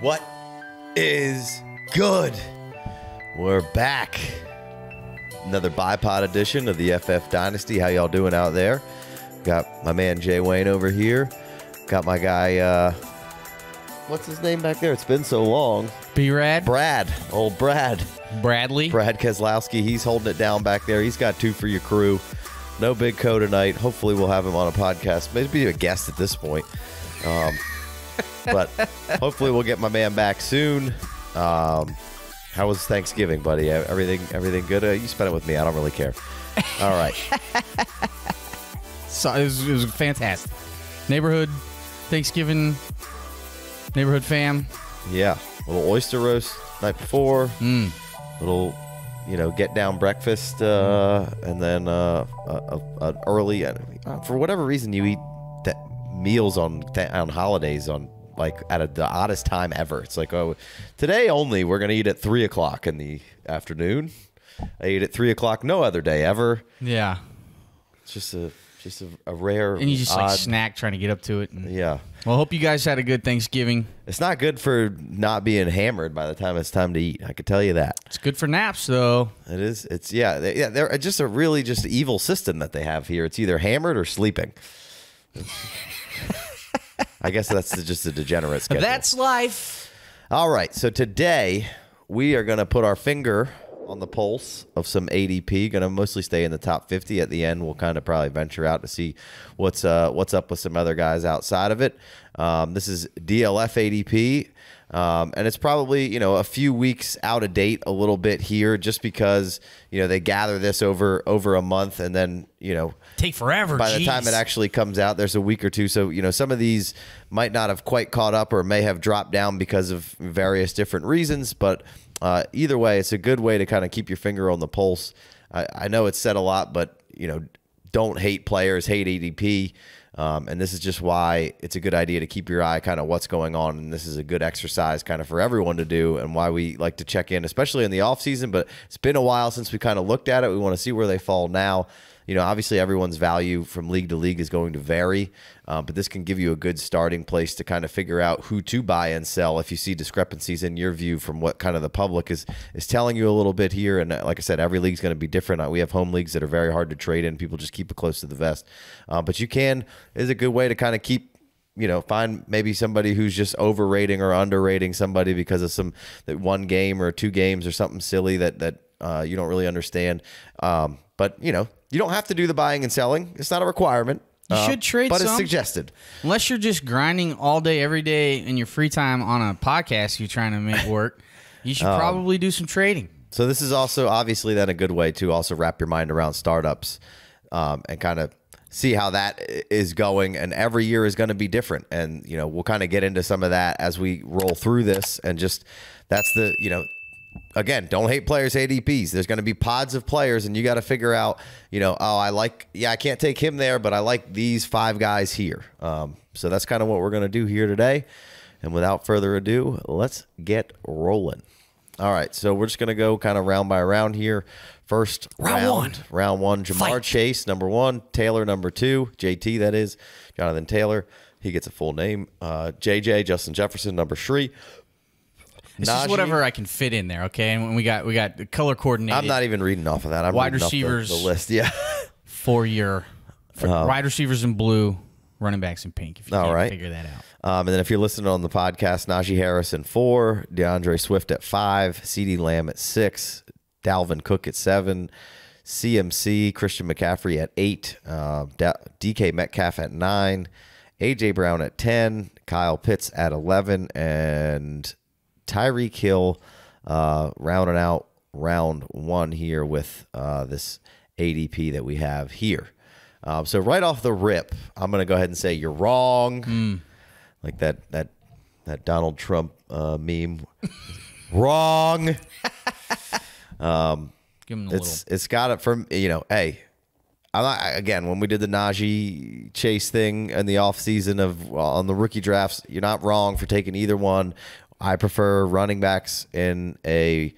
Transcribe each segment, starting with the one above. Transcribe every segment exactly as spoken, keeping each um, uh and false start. What is good? We're back. Another bipod edition of the F F Dynasty. How y'all doing out there? Got my man Jay Wayne over here. Got my guy, uh, what's his name back there? It's been so long. B-Rad? Brad. Old Brad. Bradley? Brad Keselowski. He's holding it down back there. He's got two for your crew. No Big Co tonight. Hopefully we'll have him on a podcast. Maybe a guest at this point. Um... But hopefully we'll get my man back soon. Um, how was Thanksgiving, buddy? Everything, everything good? Uh, you spent it with me. I don't really care. All right. So it was, it was fantastic. Neighborhood Thanksgiving. Neighborhood fam. Yeah, little oyster roast night before. Mm. Little, you know, get down breakfast, uh, and then uh, an early. Uh, for whatever reason, you eat that meals on th on holidays on. Like at a, the oddest time ever. It's like, oh, today only we're gonna eat at three o'clock in the afternoon. I eat at three o'clock no other day ever. Yeah, it's just a just a, a rare and you just odd, like snack trying to get up to it. And, yeah. Well, hope you guys had a good Thanksgiving. It's not good for not being hammered by the time it's time to eat. I could tell you that. It's good for naps though. It is. It's yeah. They, yeah. They're just a really just evil system that they have here. It's either hammered or sleeping. I guess that's just a degenerate schedule. That's life. All right. So today we are going to put our finger on the pulse of some A D P. Going to mostly stay in the top fifty. At the end, we'll kind of probably venture out to see what's uh, what's up with some other guys outside of it. Um, this is D L F A D P. Um, and it's probably, you know, a few weeks out of date a little bit here just because, you know, they gather this over over a month and then, you know, take forever. By the time it actually comes out, there's a week or two. So, you know, some of these might not have quite caught up or may have dropped down because of various different reasons. But uh, either way, it's a good way to kind of keep your finger on the pulse. I, I know it's said a lot, but, you know, don't hate players, hate A D P. Um, and this is just why it's a good idea to keep your eye kind of what's going on. And this is a good exercise kind of for everyone to do and why we like to check in, especially in the off season. But it's been a while since we kind of looked at it. We want to see where they fall now. You know, obviously everyone's value from league to league is going to vary, uh, but this can give you a good starting place to kind of figure out who to buy and sell if you see discrepancies in your view from what kind of the public is is telling you a little bit here. And like I said, every league's going to be different. We have home leagues that are very hard to trade in. People just keep it close to the vest, uh, but you can is a good way to kind of keep. You know, find maybe somebody who's just overrating or underrating somebody because of some that one game or two games or something silly that that uh, you don't really understand. Um, but you know, you don't have to do the buying and selling. It's not a requirement. You uh, should trade, but some, it's suggested. Unless you're just grinding all day, every day in your free time on a podcast you're trying to make work, you should um, probably do some trading. So this is also obviously then a good way to also wrap your mind around startups um, and kind of. See how that is going, and every year is going to be different. And, you know, we'll kind of get into some of that as we roll through this and just that's the, you know, again, don't hate players, A D Ps. There's going to be pods of players and you got to figure out, you know, oh, I like, yeah, I can't take him there, but I like these five guys here. Um, so that's kind of what we're going to do here today. And without further ado, let's get rolling. All right, so we're just going to go kind of round by round here. First round, round one, round one Ja'Marr Fight. Chase, number one, Taylor, number two, J T, that is, Jonathan Taylor. He gets a full name. Uh, J J, Justin Jefferson, number three. It's Najee. Just whatever I can fit in there, okay? And we got we got color coordinated. I'm not even reading off of that. I'm wide receivers, off the, the list, yeah. Four year, for um, wide receivers in blue, running backs in pink, if you all can't right. figure that out. Um, and then if you're listening on the podcast, Najee Harris at four, DeAndre Swift at five, CeeDee Lamb at six, Dalvin Cook at seven, C M C, Christian McCaffrey at eight, uh, D K Metcalf at nine, A J Brown at ten, Kyle Pitts at eleven, and Tyreek Hill uh, rounding out round one here with uh, this A D P that we have here. Um, so right off the rip, I'm going to go ahead and say you're wrong. Mm. Like that that that Donald Trump uh, meme, wrong. um, Give him a it's little. It's got it from you know. Hey, I'm not, again when we did the Najee Chase thing in the off season of well, on the rookie drafts, you're not wrong for taking either one. I prefer running backs in a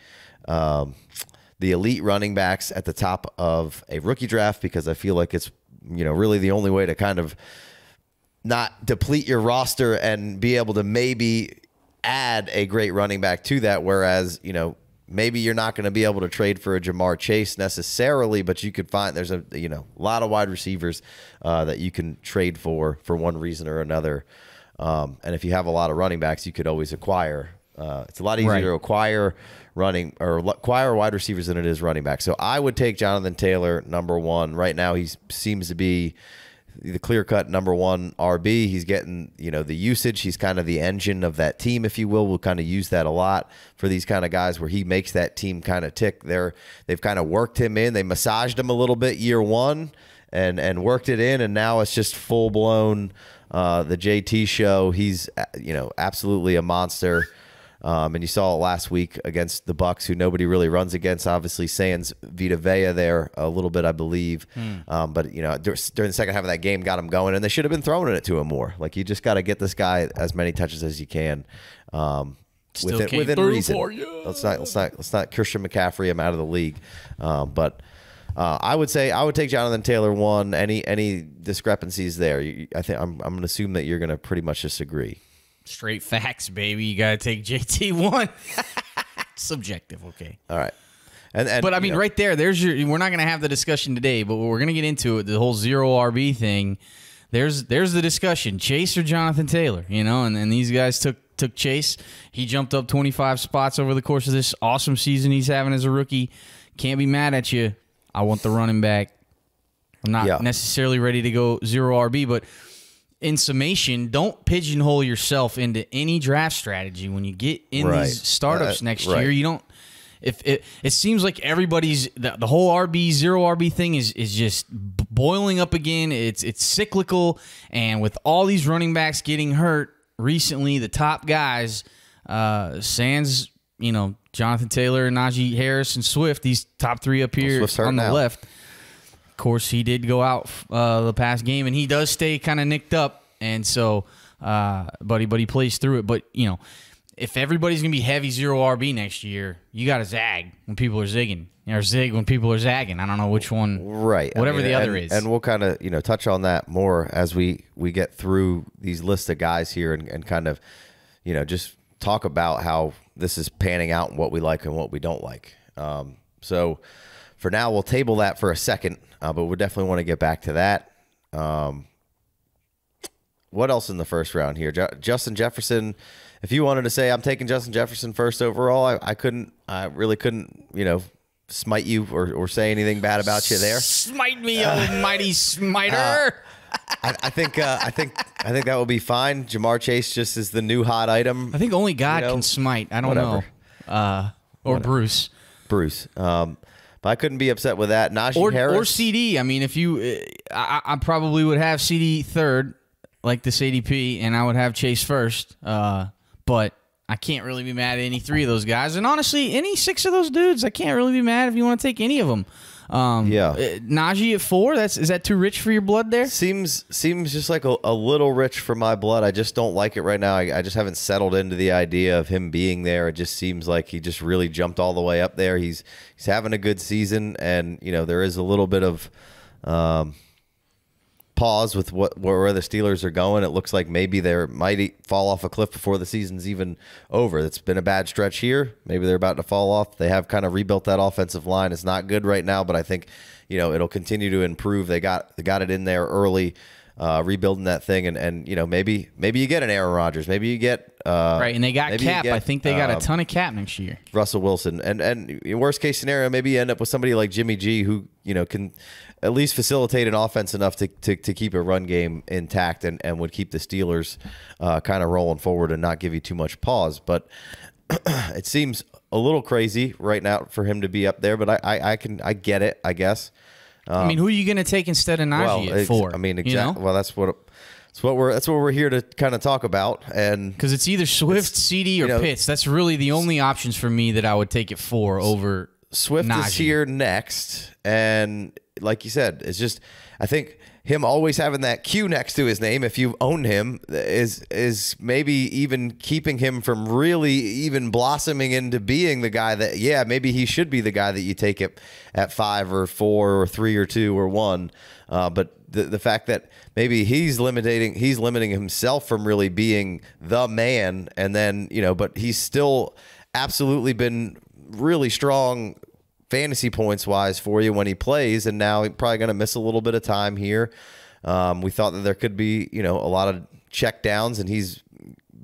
um, the elite running backs at the top of a rookie draft, because I feel like it's, you know, really the only way to kind of not deplete your roster and be able to maybe add a great running back to that. Whereas, you know, maybe you're not going to be able to trade for a Ja'Marr Chase necessarily, but you could find there's a, you know, a lot of wide receivers uh, that you can trade for for one reason or another. Um, and if you have a lot of running backs, you could always acquire. Uh, it's a lot easier right. to acquire running or acquire wide receivers than it is running back. So I would take Jonathan Taylor number one right now. He seems to be the clear-cut number one R B. He's getting, you know, the usage. He's kind of the engine of that team, if you will. We'll kind of use that a lot for these kind of guys where he makes that team kind of tick. They're, they've kind of worked him in. They massaged him a little bit year one and, and worked it in, and now it's just full-blown uh, the J T show. He's, you know, absolutely a monster. Um, and you saw it last week against the Bucks, who nobody really runs against. Obviously, sans Vita Vea there a little bit, I believe. Mm. Um, but, you know, during the second half of that game got him going, and they should have been throwing it to him more. Like, you just got to get this guy as many touches as you can um, within, within reason. Let's not, let's, not, let's not Christian McCaffrey him out of the league. Um, but uh, I would say I would take Jonathan Taylor one. Any any discrepancies there? You, I think I'm, I'm going to assume that you're going to pretty much disagree. Straight facts, baby. You gotta take J T one. Subjective, okay. All right, and, and but I mean, know. right there, there's your. We're not gonna have the discussion today, but we're gonna get into it. The whole zero R B thing. There's there's the discussion: Chase or Jonathan Taylor. You know, and and these guys took took Chase. He jumped up twenty-five spots over the course of this awesome season he's having as a rookie. Can't be mad at you. I want the running back. I'm not yeah. necessarily ready to go zero R B, but. In summation, don't pigeonhole yourself into any draft strategy when you get in right. these startups uh, next right. year. You don't. If it, it seems like everybody's the, the whole R B zero R B thing is is just boiling up again. It's it's cyclical, and with all these running backs getting hurt recently, the top guys, uh, sans you know Jonathan Taylor, Najee Harris, and Swift, these top three up here well, on the now. left. Of course, he did go out uh, the past game, and he does stay kind of nicked up, and so, uh, buddy, but he plays through it. But you know, if everybody's gonna be heavy zero R B next year, you got to zag when people are zigging, or zig when people are zagging. I don't know which one, right? Whatever I mean, the other and, is, and we'll kind of you know touch on that more as we we get through these lists of guys here, and, and kind of you know just talk about how this is panning out and what we like and what we don't like. Um, so. For now, we'll table that for a second, uh, but we'll definitely want to get back to that. Um, what else in the first round here? Ju Justin Jefferson, if you wanted to say, I'm taking Justin Jefferson first overall, I, I couldn't, I really couldn't, you know, smite you or, or say anything bad about you there. Smite me, uh, mighty smiter. Uh, I, I think, uh, I think, I think that will be fine. Ja'Marr Chase just is the new hot item. I think only God you know, can smite. I don't whatever. know. Uh, or whatever. Bruce. Bruce. Um, I couldn't be upset with that. Najee or, Harris. Or C D. I mean, if you, I, I probably would have C D third, like this A D P, and I would have Chase first. Uh, but I can't really be mad at any three of those guys. And honestly, any six of those dudes, I can't really be mad if you want to take any of them. Um, yeah. Uh, Najee at four, that's is that too rich for your blood there? Seems seems just like a, a little rich for my blood. I just don't like it right now. I, I just haven't settled into the idea of him being there. It just seems like he just really jumped all the way up there. He's he's having a good season, and you know there is a little bit of um, pause with what where the Steelers are going. It looks like maybe they might fall off a cliff before the season's even over. It's been a bad stretch here. Maybe they're about to fall off. They have kind of rebuilt that offensive line. It's not good right now, but I think you know it'll continue to improve. They got they got it in there early, uh, rebuilding that thing, and and you know maybe maybe you get an Aaron Rodgers, maybe you get uh, right, and they got cap. Get, I think they got um, a ton of cap next year. Russell Wilson, and and in worst case scenario, maybe you end up with somebody like Jimmy G, who you know can at least facilitate an offense enough to, to, to keep a run game intact and, and would keep the Steelers uh, kind of rolling forward and not give you too much pause. But it seems a little crazy right now for him to be up there, but I, I, I can I get it, I guess. Um, I mean, who are you going to take instead of Najee well, at four? I mean, exactly. You know? Well, that's what that's what we're that's what we're here to kind of talk about, and because it's either Swift, it's, C D, or you know, Pitts. That's really the only options for me that I would take at four over Swift Najee. is here next, and like you said, it's just I think him always having that Q next to his name, if you own him, is is maybe even keeping him from really even blossoming into being the guy that, yeah, maybe he should be the guy that you take it at five or four or three or two or one. Uh, but the the fact that maybe he's limiting he's limiting himself from really being the man, and then you know, but he's still absolutely been really strong fantasy points wise for you when he plays, and now he's probably going to miss a little bit of time here. Um, we thought that there could be, you know, a lot of check downs, and he's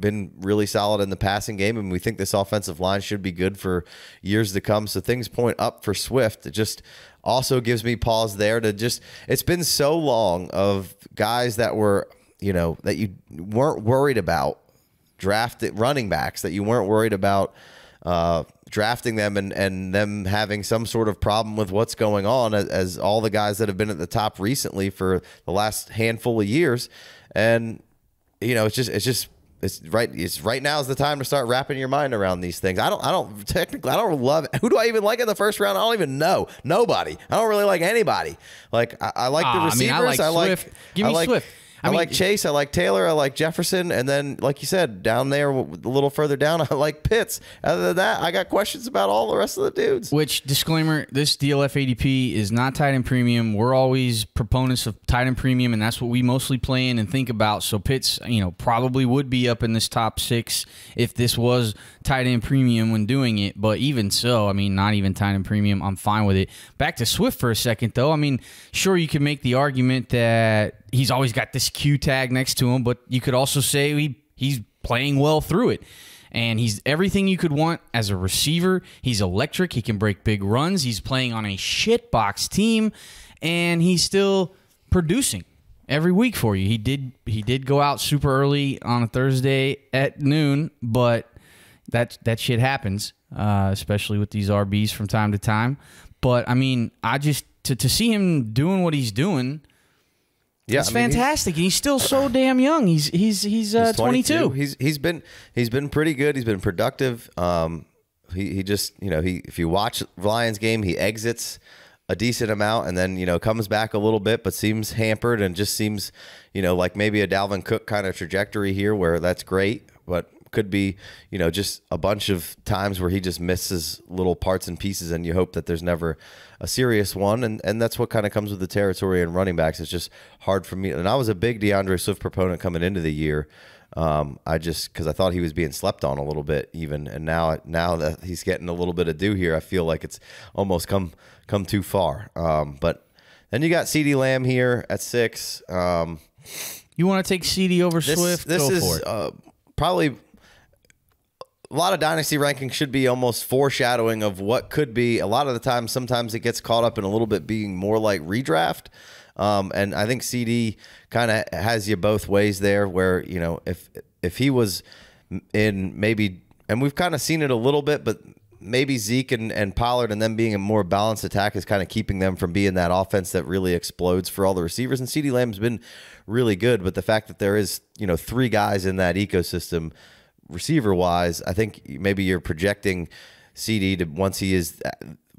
been really solid in the passing game, and we think this offensive line should be good for years to come. So things point up for Swift. It just also gives me pause there to just, it's been so long of guys that were, you know, that you weren't worried about drafted running backs, that you weren't worried about, uh, drafting them and, and them having some sort of problem with what's going on, as, as all the guys that have been at the top recently for the last handful of years. And, you know, it's just, it's just, it's right. It's right now is the time to start wrapping your mind around these things. I don't, I don't technically, I don't love, who do I even like in the first round? I don't even know. Nobody. I don't really like anybody. Like I, I like uh, the receivers. I, mean, I like, I like Swift. Give me I like, Swift. I, I mean, like Chase. I like Taylor. I like Jefferson. And then, like you said, down there, a little further down, I like Pitts. Other than that, I got questions about all the rest of the dudes. Which, disclaimer, this D L F A D P is not tight end premium. We're always proponents of tight end premium, and that's what we mostly play in and think about. So Pitts, you know, probably would be up in this top six if this was tight end premium when doing it. But even so, I mean, not even tight end premium, I'm fine with it. Back to Swift for a second, though. I mean, sure, you can make the argument that he's always got this Q tag next to him, but you could also say he, he's playing well through it. And he's everything you could want as a receiver. He's electric. He can break big runs. He's playing on a shitbox team, and he's still producing every week for you. He did he did go out super early on a Thursday at noon, but that, that shit happens, uh, especially with these R Bs from time to time. But, I mean, I just to, to see him doing what he's doing, yeah, it's I mean, fantastic. He's, he's still so damn young. He's he's he's, uh, he's twenty-two. He's he's been he's been pretty good. He's been productive. Um, he he just you know he if you watch Lions game, he exits a decent amount, and then you know comes back a little bit, but seems hampered, and just seems you know like maybe a Dalvin Cook kind of trajectory here, where that's great, but could be you know just a bunch of times where he just misses little parts and pieces, and you hope that there's never a serious one, and and that's what kind of comes with the territory and running backs. It's just hard for me, and I was a big DeAndre Swift proponent coming into the year, um I just because I thought he was being slept on a little bit even, and now now that he's getting a little bit of due here, I feel like it's almost come come too far. Um but then you got CeeDee Lamb here at six. Um you want to take CeeDee over this, Swift? This Go is for it. Uh, probably a lot of dynasty rankings should be almost foreshadowing of what could be. A lot of the time, sometimes it gets caught up in a little bit being more like redraft. Um, and I think C D kind of has you both ways there, where, you know, if, if he was in maybe, and we've kind of seen it a little bit, but maybe Zeke and, and Pollard and them being a more balanced attack is kind of keeping them from being that offense that really explodes for all the receivers. And CeeDee Lamb's been really good, but the fact that there is, you know, three guys in that ecosystem receiver wise, I think maybe you're projecting C D to, once he is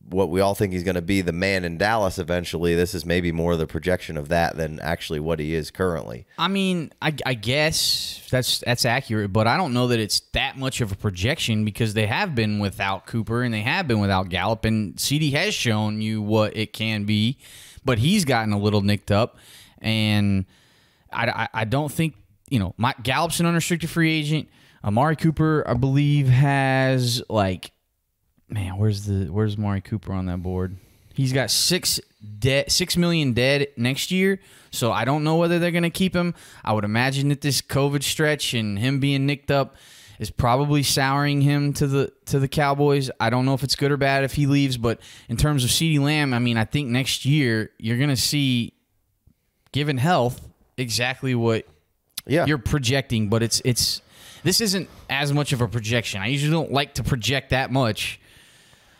what we all think he's going to be, the man in Dallas eventually, this is maybe more the projection of that than actually what he is currently. I mean, I, I guess that's that's accurate, but I don't know that it's that much of a projection, because they have been without Cooper and they have been without Gallup, and C D has shown you what it can be, but he's gotten a little nicked up, and I, I, I don't think, you know, my, Gallup's an unrestricted free agent. Amari Cooper, I believe, has like, man, where's the where's Amari Cooper on that board? He's got six dead, six million dead next year. So I don't know whether they're gonna keep him. I would imagine that this COVID stretch and him being nicked up is probably souring him to the to the Cowboys. I don't know if it's good or bad if he leaves, but in terms of CeeDee Lamb, I mean, I think next year you're gonna see, given health, exactly what yeah. you're projecting, but it's it's. This isn't as much of a projection. I usually don't like to project that much.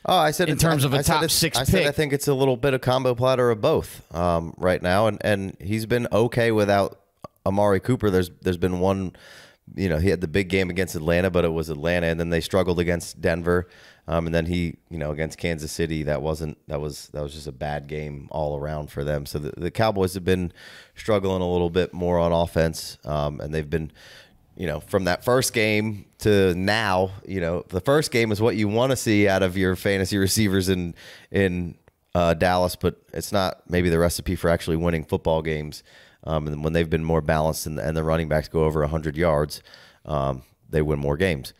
Oh, I said in terms of a top six pick. I said I think it's a little bit of combo platter of both um, right now, and and he's been okay without Amari Cooper. There's there's been one you know, he had the big game against Atlanta, but it was Atlanta, and then they struggled against Denver, um, and then he, you know, against Kansas City, that wasn't that was that was just a bad game all around for them. So the, the Cowboys have been struggling a little bit more on offense, um, and they've been, you know, from that first game to now, you know, the first game is what you want to see out of your fantasy receivers in in uh, Dallas, but it's not maybe the recipe for actually winning football games. Um, and when they've been more balanced and, and the running backs go over one hundred yards, um, they win more games.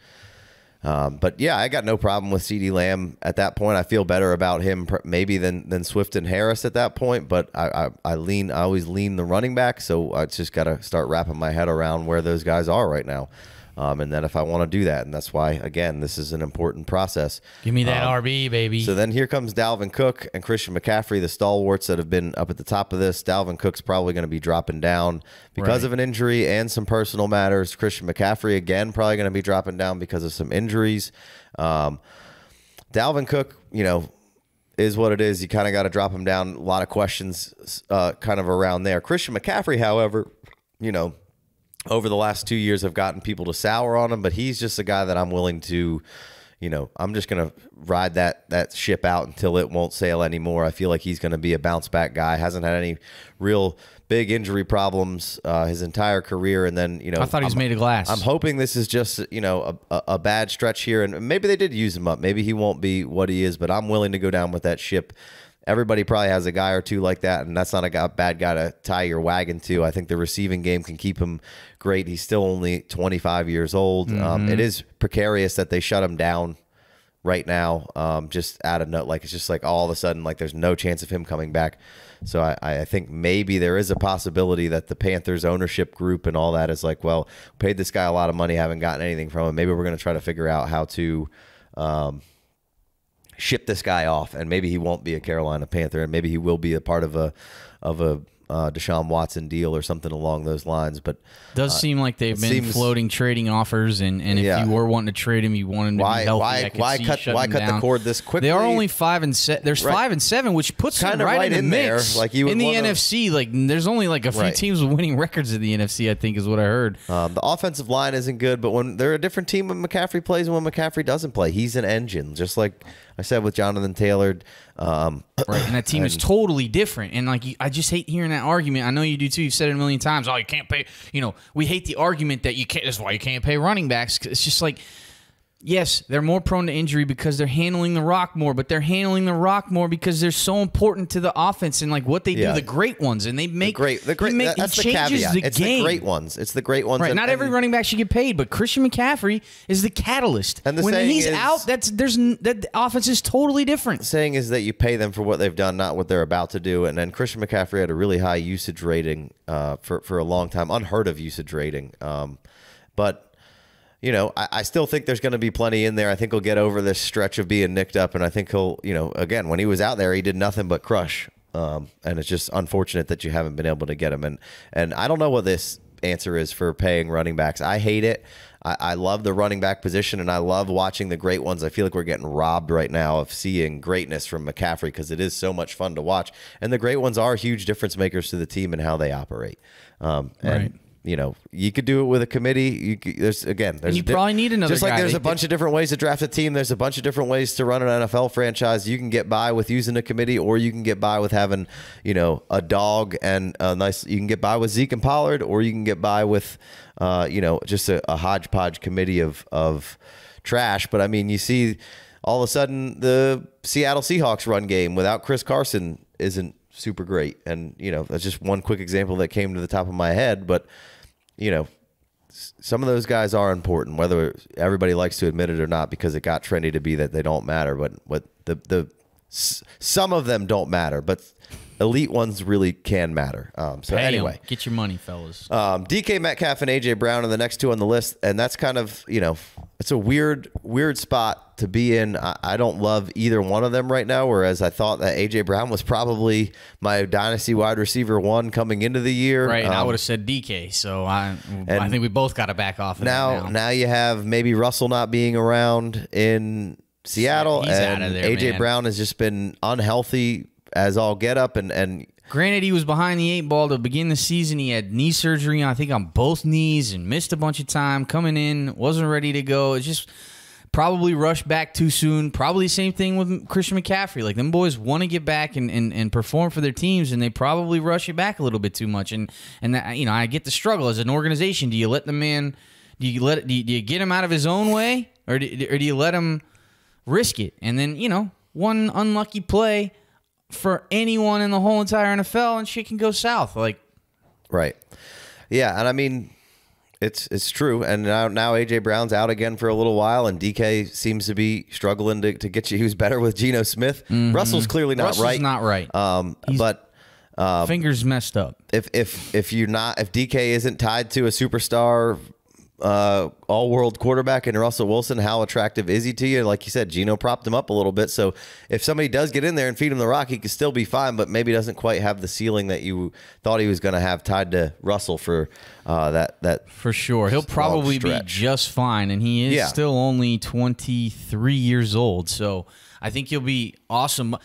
Um, but, yeah, I got no problem with CeeDee Lamb at that point. I feel better about him maybe than, than Swift and Harris at that point, but I, I, I, lean, I always lean the running back, so I just got to start wrapping my head around where those guys are right now. Um, and then if I want to do that, and that's why, again, this is an important process. Give me that um, R B, baby. So then here comes Dalvin Cook and Christian McCaffrey, the stalwarts that have been up at the top of this. Dalvin Cook's probably going to be dropping down because right. of an injury and some personal matters. Christian McCaffrey, again, probably going to be dropping down because of some injuries. Um, Dalvin Cook, you know, is what it is. You kind of got to drop him down. A lot of questions uh, kind of around there. Christian McCaffrey, however, you know, over the last two years, I've gotten people to sour on him, but he's just a guy that I'm willing to, you know, I'm just going to ride that that ship out until it won't sail anymore. I feel like he's going to be a bounce back guy. Hasn't had any real big injury problems uh, his entire career, and then you know, I thought he's made of glass. I'm hoping this is just you know a, a bad stretch here, and maybe they did use him up. Maybe he won't be what he is, but I'm willing to go down with that ship. Everybody probably has a guy or two like that, and that's not a guy, bad guy to tie your wagon to. I think the receiving game can keep him great. He's still only twenty-five years old. Mm-hmm. um, it is precarious that they shut him down right now. Um, just out of note, like it's just like all of a sudden, like there's no chance of him coming back. So I, I think maybe there is a possibility that the Panthers ownership group and all that is like, well, paid this guy a lot of money, haven't gotten anything from him. Maybe we're going to try to figure out how to. Um, ship this guy off, and maybe he won't be a Carolina Panther, and maybe he will be a part of a of a uh, Deshaun Watson deal or something along those lines. But it does uh, seem like they've been seems, floating trading offers, and, and if yeah. you were wanting to trade him, you want him to why, be healthy. Why, why cut, why cut the cord this quickly? They are only five and seven. There's right. five and seven, which puts kind them right, right in, in the mix. There, like you in the wanna, N F C, like there's only like a few right. teams with winning records in the N F C, I think is what I heard. Um, the offensive line isn't good, but when they're a different team when McCaffrey plays and when McCaffrey doesn't play, he's an engine, just like I said with Jonathan Taylor. Um, right, and that team and, is totally different. And like, I just hate hearing that argument. I know you do too. You've said it a million times. Oh, you can't pay. You know, we hate the argument that you can't. That's why you can't pay running backs. It's just like, yes, they're more prone to injury because they're handling the rock more, but they're handling the rock more because they're so important to the offense and like what they yeah. do, the great ones, and they make the great. The great make, that, that's the caveat. The it's game. the great ones. It's the great ones. Right. And, Not every and, running back should get paid, but Christian McCaffrey is the catalyst. And the when he's is, out, that's there's that the offense is totally different. The saying is that you pay them for what they've done, not what they're about to do. And then Christian McCaffrey had a really high usage rating uh, for for a long time, unheard of usage rating, um, but. You know, I, I still think there's going to be plenty in there. I think he'll get over this stretch of being nicked up, and I think he'll, you know, again, when he was out there, he did nothing but crush. Um, and it's just unfortunate that you haven't been able to get him. And and I don't know what this answer is for paying running backs. I hate it. I, I love the running back position, and I love watching the great ones. I feel like we're getting robbed right now of seeing greatness from McCaffrey because it is so much fun to watch. And the great ones are huge difference makers to the team and how they operate. Um, right. And, you know, you could do it with a committee. You, there's again, there's you probably need another. Just like guy. there's a bunch of different ways to draft a team. There's a bunch of different ways to run an N F L franchise. You can get by with using a committee, or you can get by with having, you know, a dog and a nice. You can get by with Zeke and Pollard, or you can get by with, uh, you know, just a, a hodgepodge committee of of trash. But I mean, you see, all of a sudden, the Seattle Seahawks run game without Chris Carson isn't super great, and you know, that's just one quick example that came to the top of my head, but. You know, some of those guys are important, whether everybody likes to admit it or not, because it got trendy to be that they don't matter. But what the the some of them don't matter, but elite ones really can matter. Um, so Pay anyway, 'em. Get your money, fellas. Um, D K Metcalf and A J Brown are the next two on the list, and that's kind of you know, it's a weird weird spot to be in. I, I don't love either one of them right now. Whereas I thought that A J Brown was probably my dynasty wide receiver one coming into the year, right? And um, I would have said D K. So I I think we both got to back off of now, that now. Now you have maybe Russell not being around in Seattle, He's and there, A J man. Brown has just been unhealthy as all get up, and and Granted, he was behind the eight ball to begin the season. He had knee surgery, I think, on both knees and missed a bunch of time coming in. Wasn't ready to go. It's just probably rushed back too soon. Probably the same thing with Christian McCaffrey. Like, them boys want to get back and, and, and perform for their teams, and they probably rush it back a little bit too much. And, and that, you know, I get the struggle as an organization. Do you let the man – do you let do you, do you get him out of his own way, or do, or do you let him risk it? And then, you know, one unlucky play – for anyone in the whole entire N F L, and shit can go south. Like, right, yeah, and I mean, it's it's true. And now now A J Brown's out again for a little while, and D K seems to be struggling to, to get you. He was better with Geno Smith. Mm-hmm. Russell's clearly not Russell's right. Not right. Um, He's but uh, fingers messed up. If if if you're not if D K isn't tied to a superstar, uh, all world quarterback and Russell Wilson, how attractive is he to you? Like you said, Geno propped him up a little bit. So if somebody does get in there and feed him the rock, he could still be fine, but maybe doesn't quite have the ceiling that you thought he was going to have tied to Russell for uh, that, that for sure. He'll probably be just fine. And he is yeah. still only twenty-three years old. So I think he'll be awesome.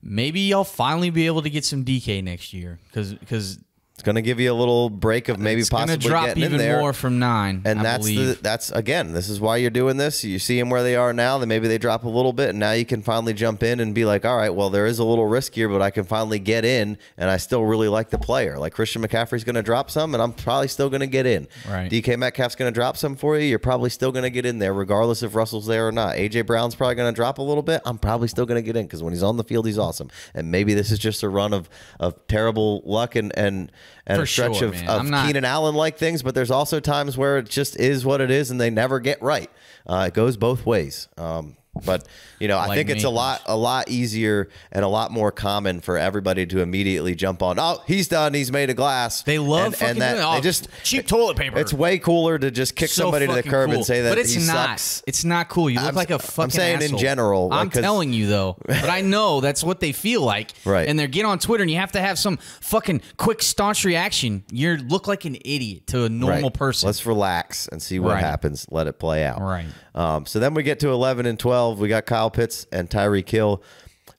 Maybe you'll finally be able to get some D K next year. Cause, cause it's going to give you a little break of maybe it's possibly drop getting even in there more from nine, and I that's the, that's again. This is why you're doing this. You see them where they are now. Then maybe they drop a little bit, and now you can finally jump in and be like, all right, well, there is a little risk here, but I can finally get in, and I still really like the player. Like Christian McCaffrey's going to drop some, and I'm probably still going to get in. Right. D K Metcalf's going to drop some for you. You're probably still going to get in there, regardless if Russell's there or not. A J Brown's probably going to drop a little bit. I'm probably still going to get in because when he's on the field, he's awesome. And maybe this is just a run of of terrible luck and and. and For a stretch sure, of, of Keenan Allen-like things, but there's also times where it just is what it is and they never get right. Uh, it goes both ways. Um, but, you know, like I think me. it's a lot a lot easier and a lot more common for everybody to immediately jump on, oh, he's done, he's made a glass. They love and, fucking and that, oh, they just cheap toilet paper. It's way cooler to just kick so somebody to the curb cool. and say that but it's he not, sucks. It's not cool. You look I'm, like a fucking I'm saying asshole. in general. Like, I'm telling you, though, but I know that's what they feel like. Right. And they get on Twitter, and you have to have some fucking quick, staunch reaction. You look like an idiot to a normal right. person. Let's relax and see what right. happens. Let it play out. Right. Um, so then we get to eleven and twelve. We got Kyle Pitts and Tyreek Hill.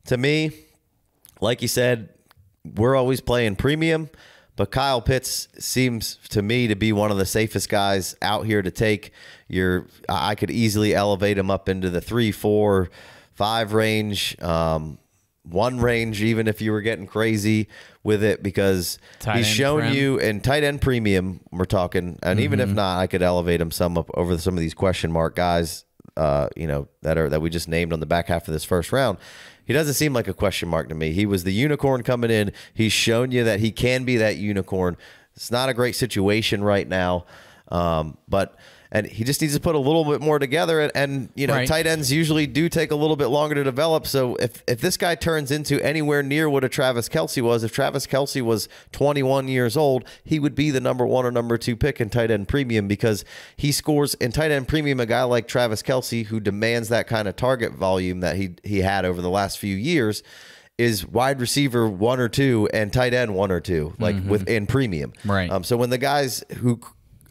To me, like you said, we're always playing premium, but Kyle Pitts seems to me to be one of the safest guys out here to take. Your, I could easily elevate him up into the three, four, five range, um, one range, even if you were getting crazy with it, because tight he's shown prim. you in tight end premium. We're talking, and mm-hmm. even if not, I could elevate him some up over some of these question mark guys. Uh, you know, that are that we just named on the back half of this first round. He doesn't seem like a question mark to me. He was the unicorn coming in. He's shown you that he can be that unicorn. It's not a great situation right now, um, but and he just needs to put a little bit more together. And, and you know, right. tight ends usually do take a little bit longer to develop. So if if this guy turns into anywhere near what a Travis Kelce was, if Travis Kelce was twenty-one years old, he would be the number one or number two pick in tight end premium, because he scores in tight end premium. A guy like Travis Kelce, who demands that kind of target volume that he he had over the last few years, is wide receiver one or two and tight end one or two, like mm-hmm. within premium. Right. Um, so when the guys who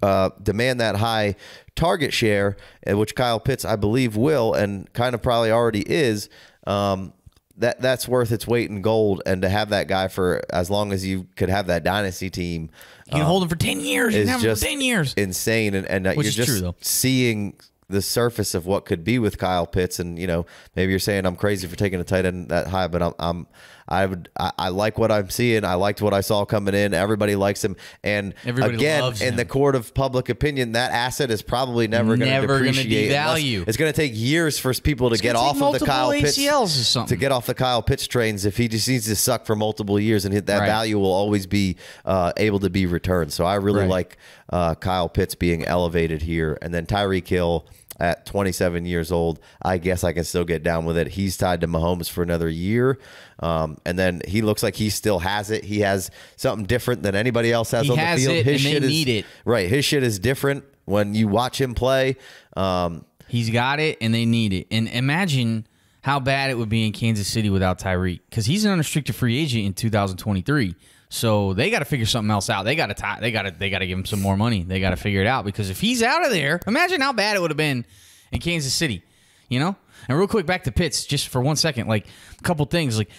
Uh, demand that high target share, which Kyle Pitts, I believe, will and kind of probably already is, um, that that's worth its weight in gold. And to have that guy for as long as you could have that dynasty team, you um, can hold him for ten years. You can have him for ten years. Insane, and and uh, you're just true, seeing the surface of what could be with Kyle Pitts. And you know, maybe you're saying I'm crazy for taking a tight end that high, but I'm, I'm I would I, I like what I'm seeing. I liked what I saw coming in. Everybody likes him, and everybody again loves in him. The court of public opinion, that asset is probably never going to depreciate. Devalue. It's going to take years for people to it's get off of the Kyle Pitts A C Ls or something. to get off the Kyle Pitts trains if he just needs to suck for multiple years, and hit that right. value will always be uh, able to be returned. So I really right. like uh, Kyle Pitts being elevated here, and then Tyreek Hill. At twenty-seven years old, I guess I can still get down with it. He's tied to Mahomes for another year. Um, and then he looks like he still has it. He has something different than anybody else has he on has the field. It, his and shit they is, need it. Right. His shit is different when you watch him play. Um, He's got it, and they need it. And imagine how bad it would be in Kansas City without Tyreek, because he's an unrestricted free agent in two thousand twenty-three. So they got to figure something else out. They got to they got to they got to give him some more money. They got to figure it out, because if he's out of there, imagine how bad it would have been in Kansas City, you know? And real quick, back to Pitts just for one second, like a couple things, like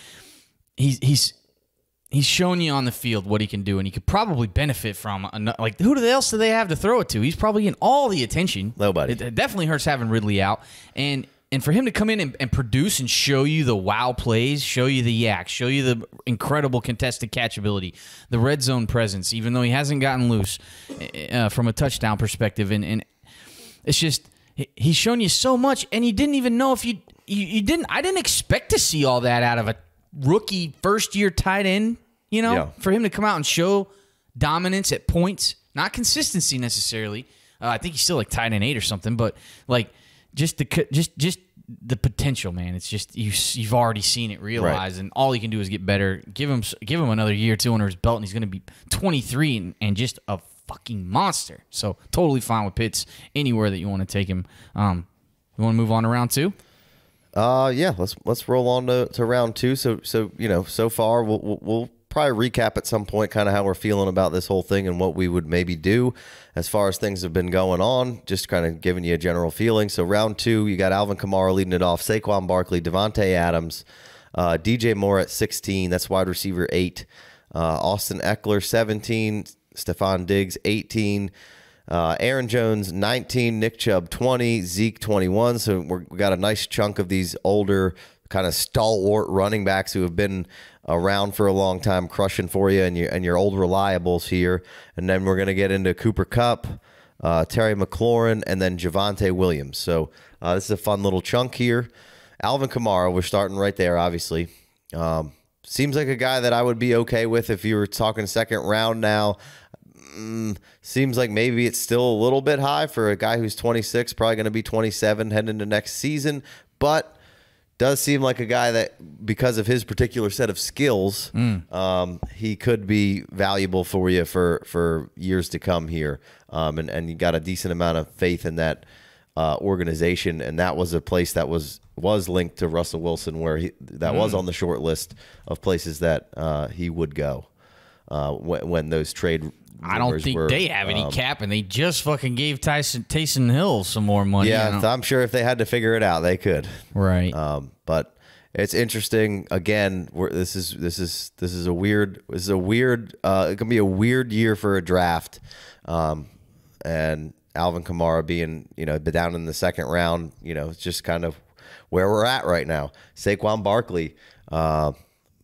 he's he's he's shown you on the field what he can do, and he could probably benefit from another, like, who else do they have to throw it to? He's probably in all the attention. Nobody. It, it definitely hurts having Ridley out, and and for him to come in and, and produce and show you the wow plays, show you the yak, show you the incredible contested catchability, the red zone presence, even though he hasn't gotten loose uh, from a touchdown perspective, and and it's just he's shown you so much, and you didn't even know if you you, you didn't. I didn't expect to see all that out of a rookie first year tight end. You know, yeah. for him to come out and show dominance at points, not consistency necessarily. Uh, I think he's still like tight end eight or something, but like just the just just the potential, man. It's just you you've already seen it realized, right. and all he can do is get better. Give him give him another year or two under his belt, and he's going to be twenty-three and, and just a fucking monster. So totally fine with Pitts anywhere that you want to take him. Um, you want to move on to round two? Uh, yeah. Let's let's roll on to, to round two. So so you know, so far we'll. we'll, we'll probably recap at some point kind of how we're feeling about this whole thing and what we would maybe do as far as things have been going on, just kind of giving you a general feeling. So round two, you got Alvin Kamara leading it off, Saquon Barkley, Davante Adams, uh, D J Moore at sixteen. That's wide receiver eight. Uh, Austin Ekeler, seventeen. Stephon Diggs, eighteen. Uh, Aaron Jones, nineteen. Nick Chubb, twenty. Zeke, twenty-one. So we're, we got a nice chunk of these older kind of stalwart running backs who have been around for a long time, crushing for you, and your and your old reliables here. And then we're going to get into Cooper Kupp, uh, Terry McLaurin, and then Javonte Williams. So uh, this is a fun little chunk here. Alvin Kamara, we're starting right there, obviously. Um, seems like a guy that I would be okay with if you were talking second round now. Mm, seems like maybe it's still a little bit high for a guy who's twenty-six, probably going to be twenty-seven heading into next season, but does seem like a guy that, because of his particular set of skills, mm. um, he could be valuable for you for for years to come here. Um, and, and you got a decent amount of faith in that uh, organization. And that was a place that was was linked to Russell Wilson, where he, that mm. was on the short list of places that uh, he would go uh, when, when those trade. I don't think were, they have any um, cap, and they just fucking gave Tyson Taysom Hill some more money. Yeah, you know? I'm sure if they had to figure it out, they could. Right. Um, but it's interesting. Again, we're, this is this is this is a weird. This is a weird. Uh, it can be a weird year for a draft, um, and Alvin Kamara being you know down in the second round. You know, it's just kind of where we're at right now. Saquon Barkley, uh,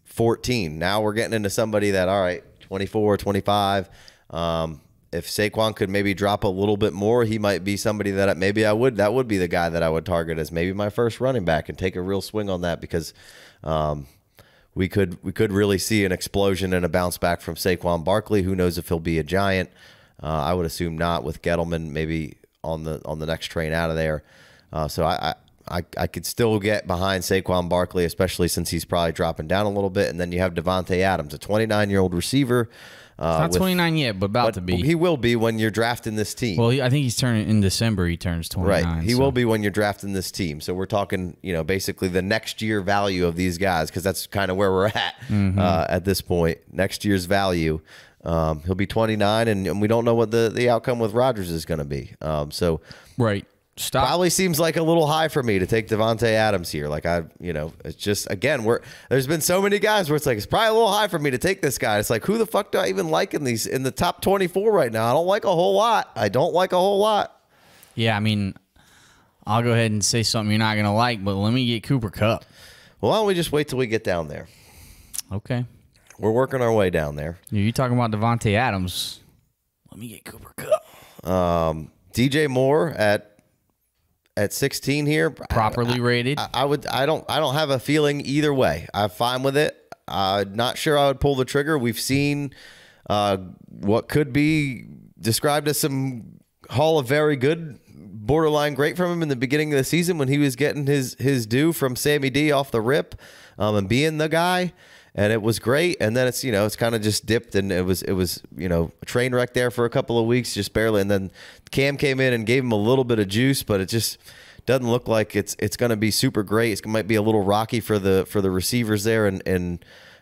fourteen. Now we're getting into somebody that all right, twenty-four, twenty-five. Um, if Saquon could maybe drop a little bit more, he might be somebody that maybe I would, that would be the guy that I would target as maybe my first running back and take a real swing on that, because, um, we could, we could really see an explosion and a bounce back from Saquon Barkley. Who knows if he'll be a giant? Uh, I would assume not, with Gettleman maybe on the, on the next train out of there. Uh, so I, I, I, I could still get behind Saquon Barkley, especially since he's probably dropping down a little bit. And then you have Davante Adams, a twenty-nine-year-old receiver. Uh, it's not with, twenty-nine yet, but about but to be. He will be when you're drafting this team. Well, I think he's turning in December. He turns twenty-nine. Right, he so. will be when you're drafting this team. So we're talking, you know, basically the next year value of these guys, because that's kind of where we're at mm-hmm. uh, at this point. Next year's value. Um, he'll be twenty-nine, and, and we don't know what the the outcome with Rodgers is going to be. Um, so right. Stop. Probably seems like a little high for me to take Davante Adams here. Like I, you know, it's just, again, we're, there's been so many guys where it's like, it's probably a little high for me to take this guy. It's like, who the fuck do I even like in these, in the top twenty-four right now? I don't like a whole lot. I don't like a whole lot. Yeah. I mean, I'll go ahead and say something you're not going to like, but let me get Cooper Kupp. Well, why don't we just wait till we get down there? Okay. We're working our way down there. You're talking about Davante Adams. Let me get Cooper Kupp. Um, D J Moore at, At sixteen here, properly I, rated. I, I would. I don't. I don't have a feeling either way. I'm fine with it. I'm not sure I would pull the trigger. We've seen uh, what could be described as some Hall of Very Good, borderline great from him in the beginning of the season when he was getting his his due from Sammy D off the rip, um, and being the guy, and it was great. And then it's you know it's kind of just dipped, and it was it was you know a train wreck there for a couple of weeks, just barely, and then Cam came in and gave him a little bit of juice, but it just doesn't look like it's it's going to be super great. It might be a little rocky for the for the receivers there in, in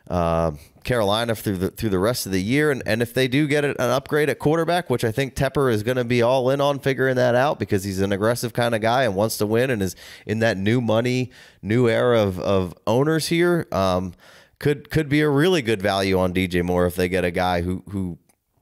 uh, Carolina through the through the rest of the year. And and if they do get an upgrade at quarterback, which I think Tepper is going to be all in on figuring that out, because he's an aggressive kind of guy and wants to win and is in that new money, new era of of owners here. Um, could could be a really good value on D J Moore if they get a guy who who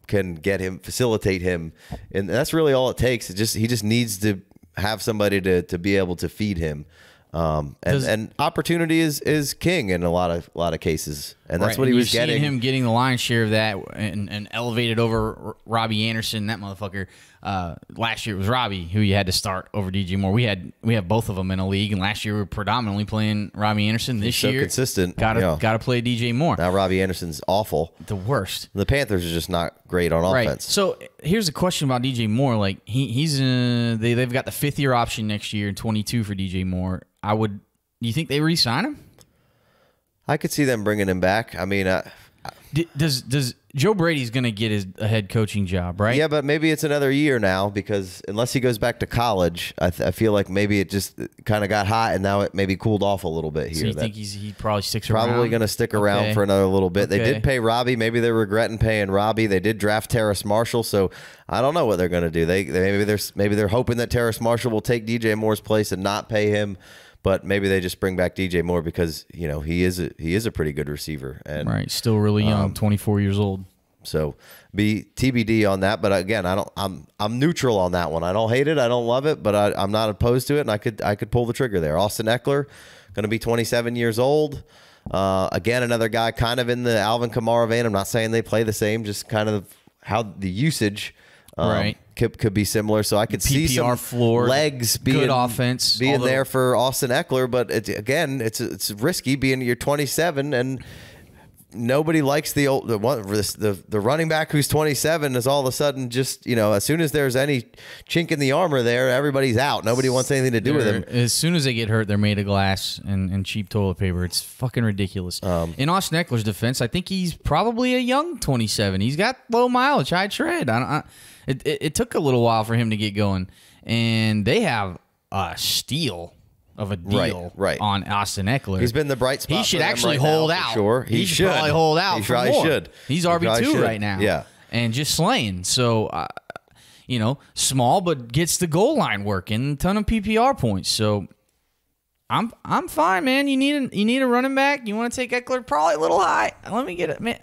can get him, facilitate him, and that's really all it takes. It just he just needs to have somebody to to be able to feed him. Um, and, Does, and opportunity is, is king in a lot of a lot of cases, and that's right, what he was getting. Him getting the lion's share of that, and, and elevated over Robbie Anderson, that motherfucker. Uh, last year it was Robbie who you had to start over D J Moore. We had we have both of them in a league, and last year we were predominantly playing Robbie Anderson. This so year, consistent, gotta yeah. gotta play D J Moore. Now Robbie Anderson's awful, the worst. The Panthers are just not great on right. offense. So here's a question about D J Moore. Like he he's uh, they they've got the fifth year option next year, twenty-two for D J Moore. I would. Do you think they re-sign him? I could see them bringing him back. I mean, I, I, does does Joe Brady's going to get his a head coaching job, right? Yeah, but maybe it's another year now, because unless he goes back to college, I, th I feel like maybe it just kind of got hot and now it maybe cooled off a little bit here. So you that think he's, he probably sticks probably around? Probably going to stick around okay. for another little bit. Okay. They did pay Robbie. Maybe they're regretting paying Robbie. They did draft Terrace Marshall, so I don't know what they're going to do. They, they maybe they're maybe they're hoping that Terrace Marshall will take D J Moore's place and not pay him. But maybe they just bring back D J Moore because, you know, he is a, he is a pretty good receiver. And, right, still really young, um, twenty-four years old. So be T B D on that. But again, I don't. I'm I'm neutral on that one. I don't hate it. I don't love it. But I, I'm not opposed to it. And I could I could pull the trigger there. Austin Ekeler, going to be twenty-seven years old. Uh, again, another guy kind of in the Alvin Kamara vein. I'm not saying they play the same. Just kind of how the usage. Um, right. Could, could be similar, so I could see some floor, legs being good offense being although, there for Austin Ekeler, but it's, again, it's it's risky being you're twenty-seven and nobody likes the old the one the the running back who's twenty-seven is all of a sudden just you know as soon as there's any chink in the armor there, everybody's out. Nobody wants anything to do with them. As soon as they get hurt, they're made of glass and, and cheap toilet paper. It's fucking ridiculous. Um, in Austin Eckler's defense, I think he's probably a young twenty-seven. He's got low mileage, high tread. I don't. I, It, it, it took a little while for him to get going, and they have a steal of a deal right, right. on Austin Ekeler. He's been the bright spot. He should actually right hold now, out. Sure, he, he should. should probably hold out. He for probably more. should. He's R B two right now. Yeah, and just slaying. So, uh, you know, small but gets the goal line work and a ton of P P R points. So, I'm I'm fine, man. You need a, you need a running back. You want to take Ekeler probably a little high. Let me get it, man.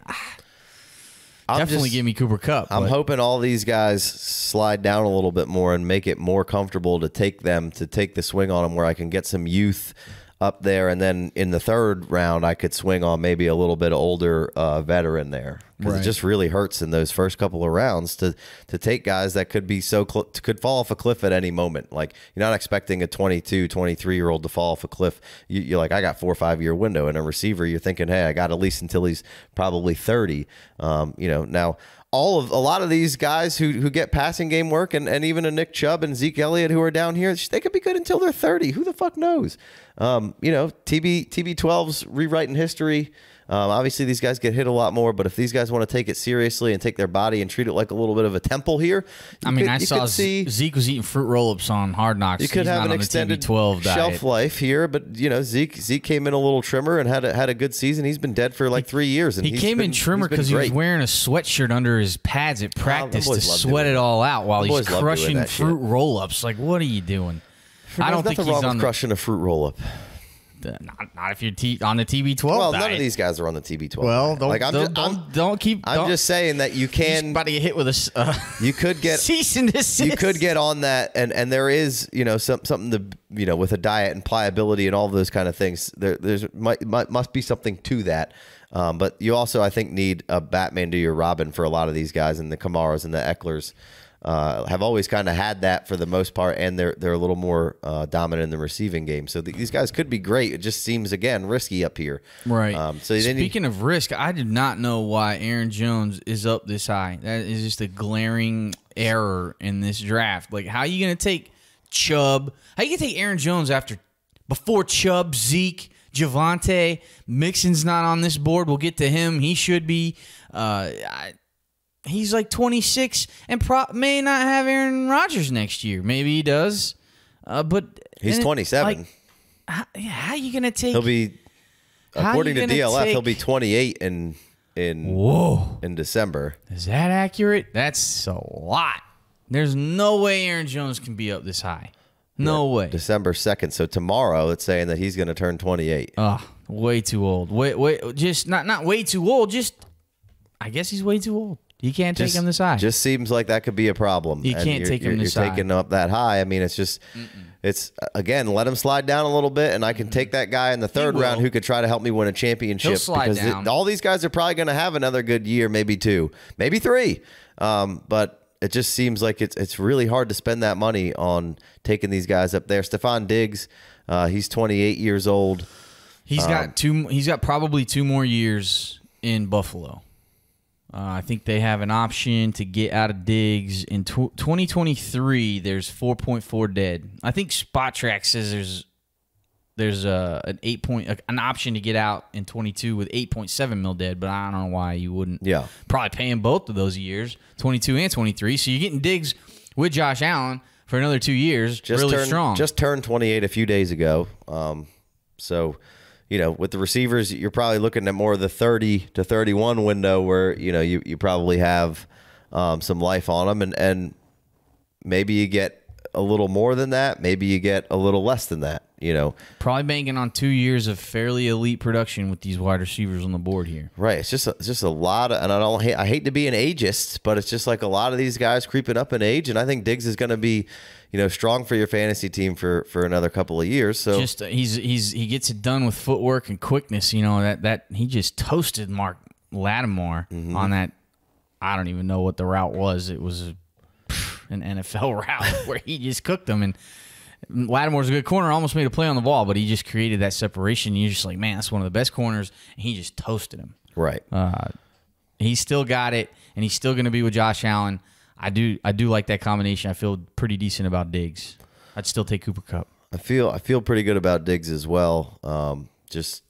I'm Definitely just, give me Cooper Kupp. I'm but. hoping all these guys slide down a little bit more and make it more comfortable to take them, to take the swing on them where I can get some youth up there. And then in the third round, I could swing on maybe a little bit older uh, veteran there. Because right. it just really hurts in those first couple of rounds to to take guys that could be so cl could fall off a cliff at any moment. Like, you're not expecting a twenty-two, twenty-three-year-old to fall off a cliff. You, you're like, I got four or five-year window. And a receiver, you're thinking, hey, I got at least until he's probably thirty. Um, you know, now all of a lot of these guys who who get passing game work, and, and even a Nick Chubb and Zeke Elliott who are down here, they could be good until they're thirty. Who the fuck knows? Um, you know, T B twelve's rewriting history. Um, obviously, these guys get hit a lot more, but if these guys want to take it seriously and take their body and treat it like a little bit of a temple here, I mean, could, I saw see, Zeke was eating fruit roll-ups on Hard Knocks. You could He's have an extended shelf diet. life here, but you know, Zeke Zeke came in a little trimmer and had a, had a good season. He's been dead for like three years. And he came been, in trimmer because he was wearing a sweatshirt under his pads at practice oh, to sweat it all out while he's crushing fruit roll-ups. Like, what are you doing? I don't think he's wrong on with crushing a fruit roll-up. Not, not if you're t on the T B twelve. Well, diet. None of these guys are on the T B twelve. Well, don't, like, I'm don't, just, I'm, don't, don't keep. I'm don't, just saying that you can. About to get hit with a. Uh, you could get cease and desist. You could get on that, and and there is you know some something to you know with a diet and pliability and all those kind of things. There there's might, might, must be something to that. Um, but you also, I think, need a Batman to your Robin for a lot of these guys, and the Kamaras and the Eklers Uh, have always kind of had that for the most part, and they're they're a little more uh, dominant in the receiving game. So th these guys could be great. It just seems, again, risky up here. Right. Um, so Speaking of risk, I did not know why Aaron Jones is up this high. That is just a glaring error in this draft. Like, how are you going to take Chubb? How are you going to take Aaron Jones after before Chubb, Zeke, Javante? Mixon's not on this board. We'll get to him. He should be. Uh, I, He's like twenty-six and pro may not have Aaron Rodgers next year. Maybe he does, uh, but he's twenty-seven. Like, how, how are you gonna take? He'll be, according to D L F, take, he'll be twenty-eight in in whoa in December. Is that accurate? That's a lot. There's no way Aaron Jones can be up this high. No yeah, way. December second. So tomorrow, it's saying that he's gonna turn twenty-eight. Oh, Way too old. Wait, wait, just not not way too old. Just, I guess he's way too old. You can't take just, him this high. Just seems like that could be a problem. You and can't take him this high. You're taking him up that high. I mean, it's just, mm-mm. it's again, let him slide down a little bit, and I can take that guy in the third round who could try to help me win a championship. He'll slide because down. It, all these guys are probably going to have another good year, maybe two, maybe three. Um, but it just seems like it's it's really hard to spend that money on taking these guys up there. Stephon Diggs, uh, he's twenty-eight years old. He's um, got two. He's got probably two more years in Buffalo. Uh, I think they have an option to get out of Diggs in twenty twenty-three. There's four point four dead. I think SpotTrack says there's there's a an eight point an option to get out in twenty-two with eight point seven mil dead. But I don't know why you wouldn't. Yeah, probably pay him both of those years, twenty-two and twenty-three. So you're getting Diggs with Josh Allen for another two years. Just really turned, strong. Just turned twenty-eight a few days ago. Um, so. You know, with the receivers, you're probably looking at more of the thirty to thirty-one window where, you know, you, you probably have um, some life on them. And, and maybe you get a little more than that. Maybe you get a little less than that, you know. Probably banking on two years of fairly elite production with these wide receivers on the board here. Right. It's just a, it's just a lot of, and I, don't hate, I hate to be an ageist, but it's just like a lot of these guys creeping up in age. And I think Diggs is going to be, you know, strong for your fantasy team for for another couple of years. So just uh, he's he's he gets it done with footwork and quickness. You know that that he just toasted Mark Lattimore mm-hmm. on that. I don't even know what the route was. It was a, an N F L route where he just cooked them. And Lattimore's a good corner. Almost made a play on the ball, but he just created that separation. You're just like, man, that's one of the best corners. And he just toasted him. Right. Uh, he's still got it, and he's still going to be with Josh Allen. I do I do like that combination. I feel pretty decent about Diggs. I'd still take Cooper Kupp. I feel I feel pretty good about Diggs as well. Um, just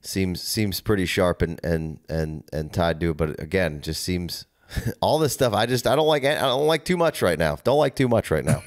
seems seems pretty sharp and and and and tied to it. But again, just seems all this stuff. I just I don't like I don't like too much right now. Don't like too much right now.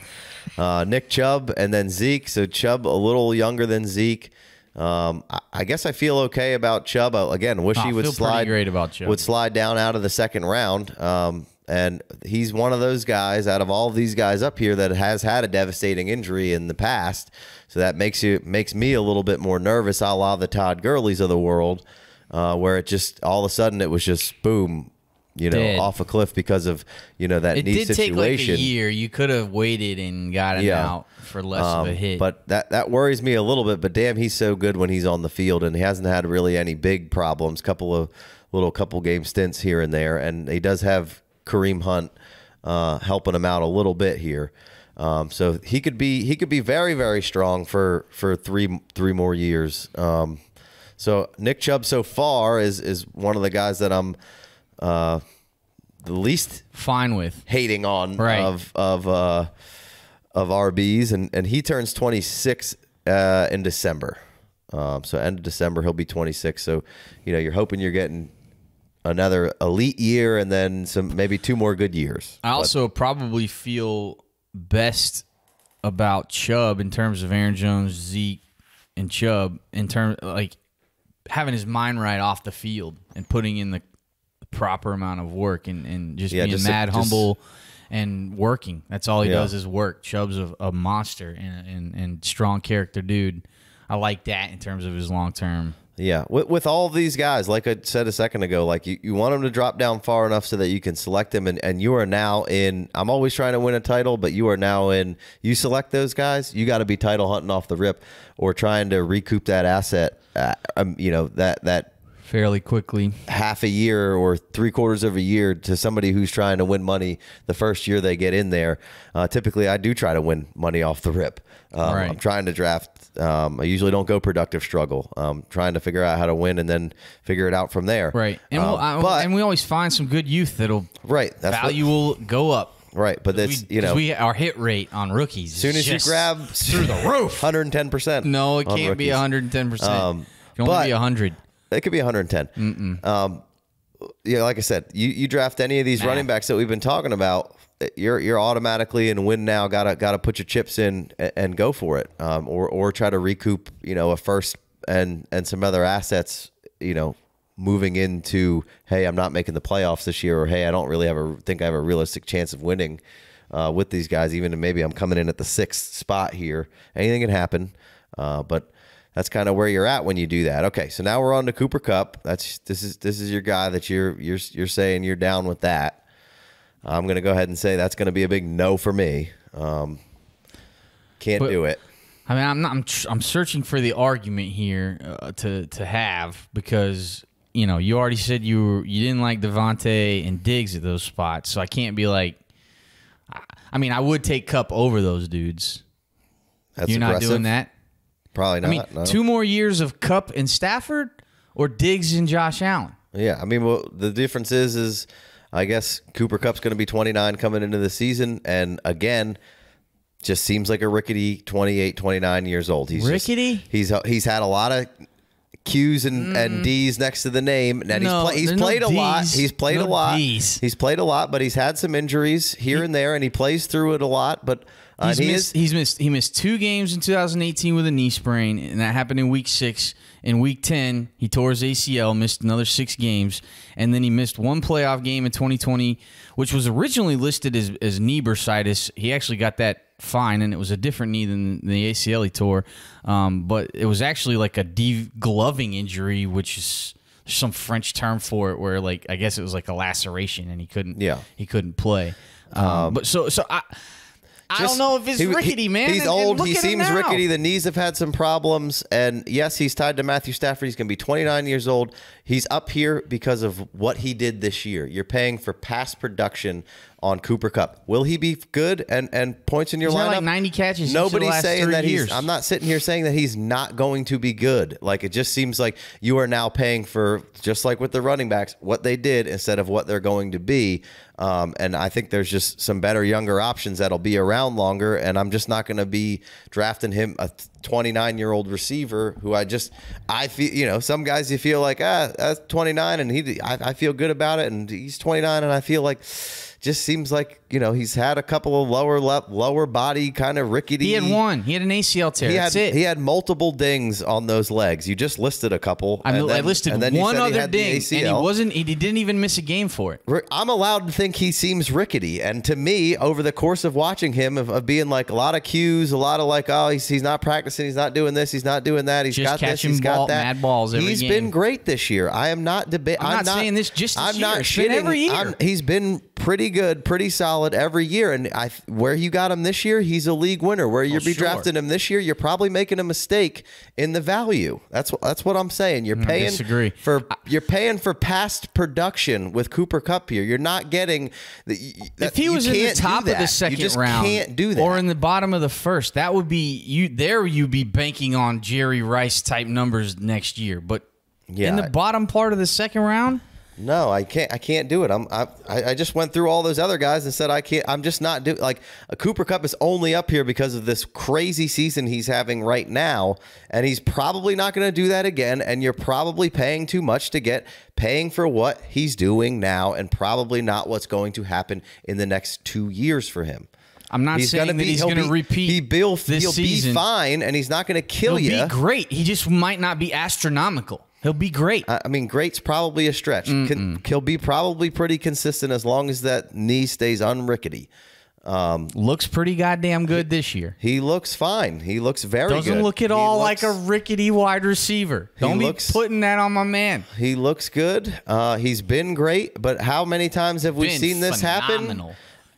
uh, Nick Chubb and then Zeke. So Chubb a little younger than Zeke. Um, I, I guess I feel okay about Chubb. I, again, wish oh, he would slide great about Chubb. Would slide down out of the second round. Um, And he's one of those guys out of all of these guys up here that has had a devastating injury in the past. So that makes you makes me a little bit more nervous, a la the Todd Gurley's of the world, uh, where it just all of a sudden it was just boom, you know, Dead. off a cliff because of, you know, that it knee did situation. Take like a year. You could have waited and gotten yeah. out for less um, of a hit. But that, that worries me a little bit. But damn, he's so good when he's on the field, and he hasn't had really any big problems. Couple of little couple game stints here and there, and he does have Kareem Hunt uh, helping him out a little bit here, um, so he could be he could be very very strong for for three three more years. Um, so Nick Chubb so far is is one of the guys that I'm uh, the least fine with hating on right. of of uh, of R Bs, and and he turns twenty-six uh, in December, um, so end of December he'll be twenty-six. So you know you're hoping you're getting another elite year and then some maybe two more good years. I also but. probably feel best about Chubb in terms of Aaron Jones, Zeke, and Chubb in terms like having his mind right off the field and putting in the proper amount of work and, and just yeah, being just mad a, just, humble and working. That's all he yeah. does is work. Chubb's a, a monster and, and, and strong character dude. I like that in terms of his long-term. Yeah, with, with all these guys, like I said a second ago, like you, you want them to drop down far enough so that you can select them, and, and you are now in, I'm always trying to win a title, but you are now in, you select those guys, you got to be title hunting off the rip or trying to recoup that asset, uh, um, you know, that, that fairly quickly, half a year or three quarters of a year to somebody who's trying to win money the first year they get in there. Uh, typically, I do try to win money off the rip. Um, right. I'm trying to draft. Um, I usually don't go productive struggle. Um, trying to figure out how to win and then figure it out from there. Right, and um, we'll, I, but, and we always find some good youth that'll right that's value what, will go up. Right, but that's we, you know we our hit rate on rookies. As soon as you grab through the roof, one hundred ten percent. No, it can't be one hundred ten percent. Um, it can only be one hundred. It could be one hundred ten. Mm-mm. Um, yeah, you know, like I said, you you draft any of these nah. running backs that we've been talking about. You're you're automatically in win now. Gotta gotta put your chips in and, and go for it, um, or or try to recoup you know a first and and some other assets. You know, moving into hey, I'm not making the playoffs this year, or hey, I don't really have a think I have a realistic chance of winning uh, with these guys. Even if maybe I'm coming in at the sixth spot here, anything can happen. Uh, but that's kind of where you're at when you do that. Okay, so now we're on to Cooper Kupp. That's this is this is your guy that you're you're you're saying you're down with that. I'm gonna go ahead and say that's gonna be a big no for me. Um, can't but, do it. I mean, I'm not. I'm tr I'm searching for the argument here uh, to to have because you know you already said you were, you didn't like Davante and Diggs at those spots, so I can't be like. I, I mean, I would take Kupp over those dudes. That's You're aggressive. Not doing that. Probably not. I mean, no. Two more years of Kupp and Stafford, or Diggs and Josh Allen. Yeah, I mean, well, the difference is, is I guess Cooper Kupp's going to be twenty-nine coming into the season, and again. Just seems like a rickety twenty-eight, twenty-nine years old. He's rickety. Just, he's he's had a lot of Q's and, mm. and D's next to the name. And no, he's, play, he's played no a D's. lot. He's played no a lot. D's. He's played a lot, but he's had some injuries here he, and there, and he plays through it a lot. But uh, he's he missed, is, he's missed he missed two games in two thousand eighteen with a knee sprain, and that happened in week six. In week ten, he tore his A C L, missed another six games, and then he missed one playoff game in twenty twenty, which was originally listed as as knee bursitis. He actually got that. Fine, and it was a different knee than the A C L he tore, um, but it was actually like a de-gloving injury, which is some French term for it, where like I guess it was like a laceration, and he couldn't, yeah, he couldn't play. Um, um, but so, so I, I just, don't know if it's he, rickety, man. He's and, old. And he seems rickety. The knees have had some problems, and yes, he's tied to Matthew Stafford. He's going to be twenty-nine years old. He's up here because of what he did this year. You're paying for past production. On Cooper Kupp, will he be good and and points in your he's lineup? Like ninety catches. Nobody's saying that years. he's. I'm not sitting here saying that he's not going to be good. Like it just seems like you are now paying for just like with the running backs what they did instead of what they're going to be. Um, and I think there's just some better younger options that'll be around longer. And I'm just not going to be drafting him a twenty-nine year old receiver who I just I feel you know some guys you feel like ah that's twenty-nine and he I, I feel good about it and he's twenty-nine and I feel like. Just seems like, you know, he's had a couple of lower lower body kind of rickety. He had one. He had an A C L tear. He had, That's it. He had multiple dings on those legs. You just listed a couple. I, mean, then, I listed and then one other ding, and he wasn't. He didn't even miss a game for it. I'm allowed to think he seems rickety, and to me, over the course of watching him, of, of being like a lot of cues, a lot of like, oh, he's he's not practicing, he's not doing this, he's not doing that, he's just got this, he's ball, got that. Mad balls every he's game. been great this year. I am not debating. I'm, I'm not, not saying this just. This I'm year. not it's shitting. Been every year. I'm, he's been pretty. good, pretty solid every year, and I where you got him this year, he's a league winner. Where you'll oh, be sure. drafting him this year, you're probably making a mistake in the value. That's what that's what I'm saying. You're paying I disagree. for you're paying for past production with Cooper Kupp here. You're not getting the, that, if he was in the top of the second you just round, can't do that. Or in the bottom of the first. That would be you. There you'd be banking on Jerry Rice type numbers next year, but yeah, in the bottom part of the second round. No, I can't. I can't do it. I'm. I. I just went through all those other guys and said I can't. I'm just not doing. Like a Cooper Kupp is only up here because of this crazy season he's having right now, and he's probably not going to do that again. And you're probably paying too much to get paying for what he's doing now, and probably not what's going to happen in the next two years for him. I'm not he's saying gonna that be, he's going to repeat he will, this he'll season. He'll be fine, and he's not going to kill he'll you. He'll be great. He just might not be astronomical. He'll be great. I mean, great's probably a stretch. Mm-mm. Can, he'll be probably pretty consistent as long as that knee stays unrickety. Um, looks pretty goddamn good he, this year. He looks fine. He looks very Doesn't good. Doesn't look at he all looks, like a rickety wide receiver. Don't be looks, putting that on my man. He looks good. Uh, he's been great, but how many times have we been seen this phenomenal. happen?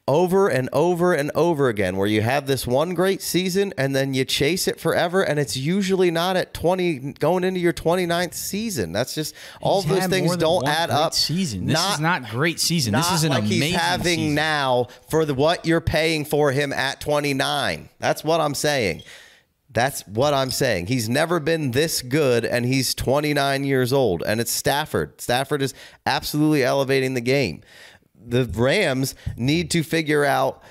Over and over and over again, where you have this one great season and then you chase it forever, and it's usually not at twenty going into your twenty-ninth season. That's just all those things don't add up. Season. This not, is not great season. Not this is an like amazing he's having season. now for the what you're paying for him at twenty-nine. That's what I'm saying. That's what I'm saying. He's never been this good, and he's twenty-nine years old. And it's Stafford. Stafford is absolutely elevating the game. The Rams need to figure out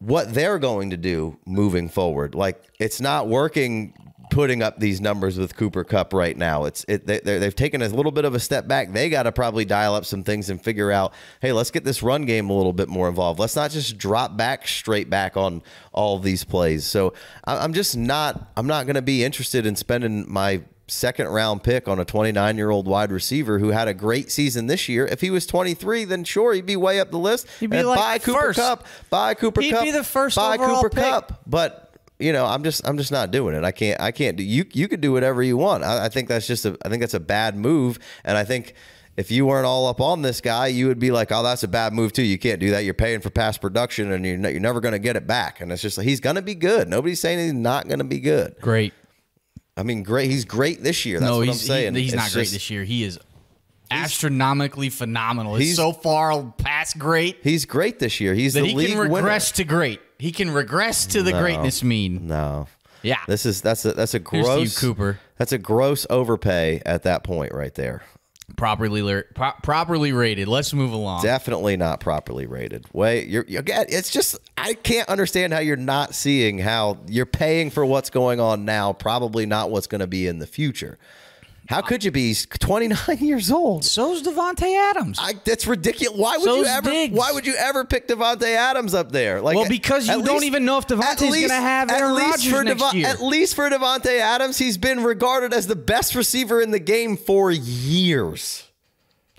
what they're going to do moving forward. Like, it's not working putting up these numbers with Cooper Kupp right now. It's it, they, They've taken a little bit of a step back. They got to probably dial up some things and figure out, hey, let's get this run game a little bit more involved. Let's not just drop back straight back on all these plays. So I'm just not I'm not going to be interested in spending my second round pick on a twenty-nine year old wide receiver who had a great season this year. If he was twenty-three, then sure, he'd be way up the list. He'd be and like buy Cooper Kupp, buy Cooper Kupp, buy Cooper Kupp. He'd be the first overall pick. But you know, I'm just I'm just not doing it. I can't I can't do you you could do whatever you want. I, I think that's just a I think that's a bad move. And I think if you weren't all up on this guy, you would be like, oh, that's a bad move too. You can't do that. You're paying for past production and you're, you're never going to get it back. And it's just like, he's going to be good. Nobody's saying he's not going to be good. Great. I mean, great. He's great this year. That's no, what I'm saying. He, he's it's not just, great this year. He is astronomically phenomenal. He's, he's so far past great. He's great this year. He's that the he league can regress winner. to great. He can regress to the no, greatness mean. No. Yeah. This is that's a that's a gross Here's to you, Cooper. That's a gross overpay at that point right there. Properly pro properly rated. Let's move along. Definitely not properly rated. Wait, you're, you're it's just I can't understand how you're not seeing how you're paying for what's going on now, probably not what's going to be in the future. How could you be twenty-nine years old? So's Davante Adams. I, that's ridiculous. Why would So's you ever? Diggs. Why would you ever pick Davante Adams up there? Like, well, because you don't least, even know if Devontae's going to have Aaron Rodgers next Deva year. At least for Davante Adams, he's been regarded as the best receiver in the game for years.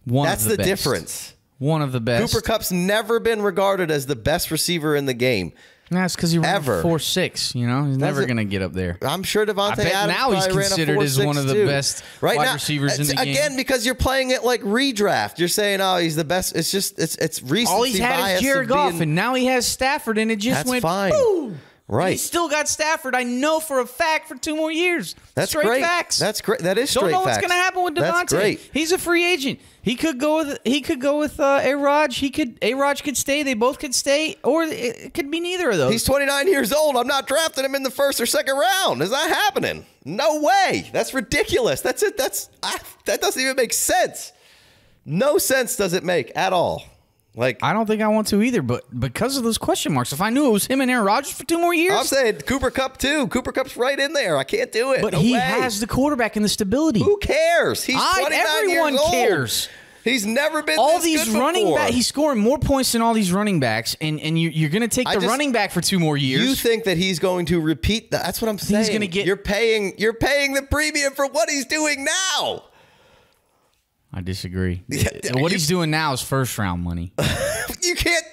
One that's of the, the difference. One of the best. Cooper Kupp's never been regarded as the best receiver in the game. That's nah, because he ran four six, you know? He's never going to get up there. I'm sure Davante Adams now he's considered as one of the too. best right wide now, receivers in the again, game. Again, because you're playing it like redraft. You're saying, oh, he's the best. It's just, it's, it's recency All he's had is Jared Goff, being, and now he has Stafford, and it just that's went, fine. Boom. Right. He's still got Stafford, I know for a fact, for two more years. That's straight great. facts. That's great. That is straight facts. Don't know facts. what's going to happen with Davante. That's great. He's a free agent. He could go with he could go with uh, A-Raj. He could A-Raj could stay. They both could stay, or it could be neither of those. He's twenty-nine years old. I'm not drafting him in the first or second round. Is that happening? No way. That's ridiculous. That's it. That's I, that doesn't even make sense. No sense does it make at all. Like, I don't think I want to either, but because of those question marks, if I knew it was him and Aaron Rodgers for two more years, I'm saying Cooper Kupp too. Cooper Kupp's right in there. I can't do it. But no he way. has the quarterback and the stability. Who cares? He's I, twenty-nine everyone years old. cares. He's never been all this these good running before. back. He's scoring more points than all these running backs, and and you, you're going to take I the just, running back for two more years. You think that he's going to repeat that? That's what I'm saying. He's going to get. You're paying. You're paying the premium for what he's doing now. I disagree. Yeah, what you, he's doing now is first round money. you can't,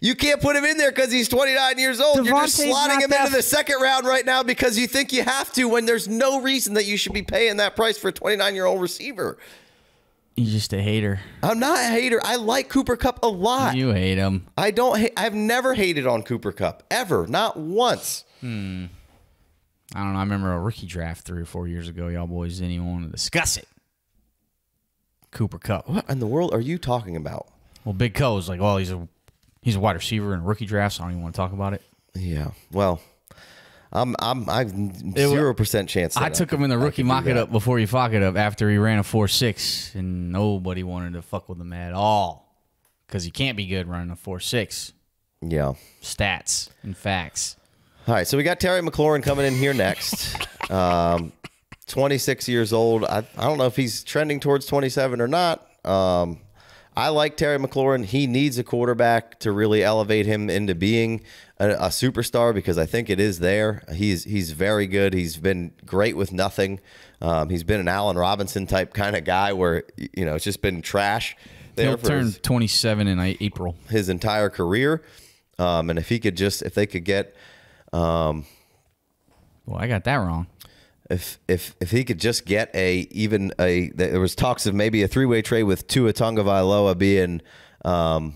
you can't put him in there because he's twenty-nine years old. Devontae's You're just slotting him into the second round right now because you think you have to when there's no reason that you should be paying that price for a twenty-nine-year-old receiver. You're just a hater. I'm not a hater. I like Cooper Kupp a lot. You hate him. I don't. I've never hated on Cooper Kupp ever, not once. Hmm. I don't know. I remember a rookie draft three or four years ago. Y'all boys didn't even want to discuss it. Cooper Kupp. What in the world are you talking about? Well, Big Co is like, well, he's a he's a wide receiver in rookie drafts. So I don't even want to talk about it. Yeah. Well, I'm I'm I've zero percent chance. That I took I him can, in the rookie mock it up before you fuck it up after he ran a four six and nobody wanted to fuck with him at all because he can't be good running a four six. Yeah. Stats and facts. All right, so we got Terry McLaurin coming in here next. um. twenty-six years old. I, I don't know if he's trending towards twenty-seven or not. Um, I like Terry McLaurin. He needs a quarterback to really elevate him into being a, a superstar because I think it is there. He's he's very good. He's been great with nothing. Um, he's been an Allen Robinson type kind of guy where, you know, it's just been trash. He'll turn his, twenty-seven in April. His entire career. Um, and if he could just, if they could get. Um, well, I got that wrong. If, if if he could just get a even a there was talks of maybe a three-way trade with Tua Tagovailoa being um,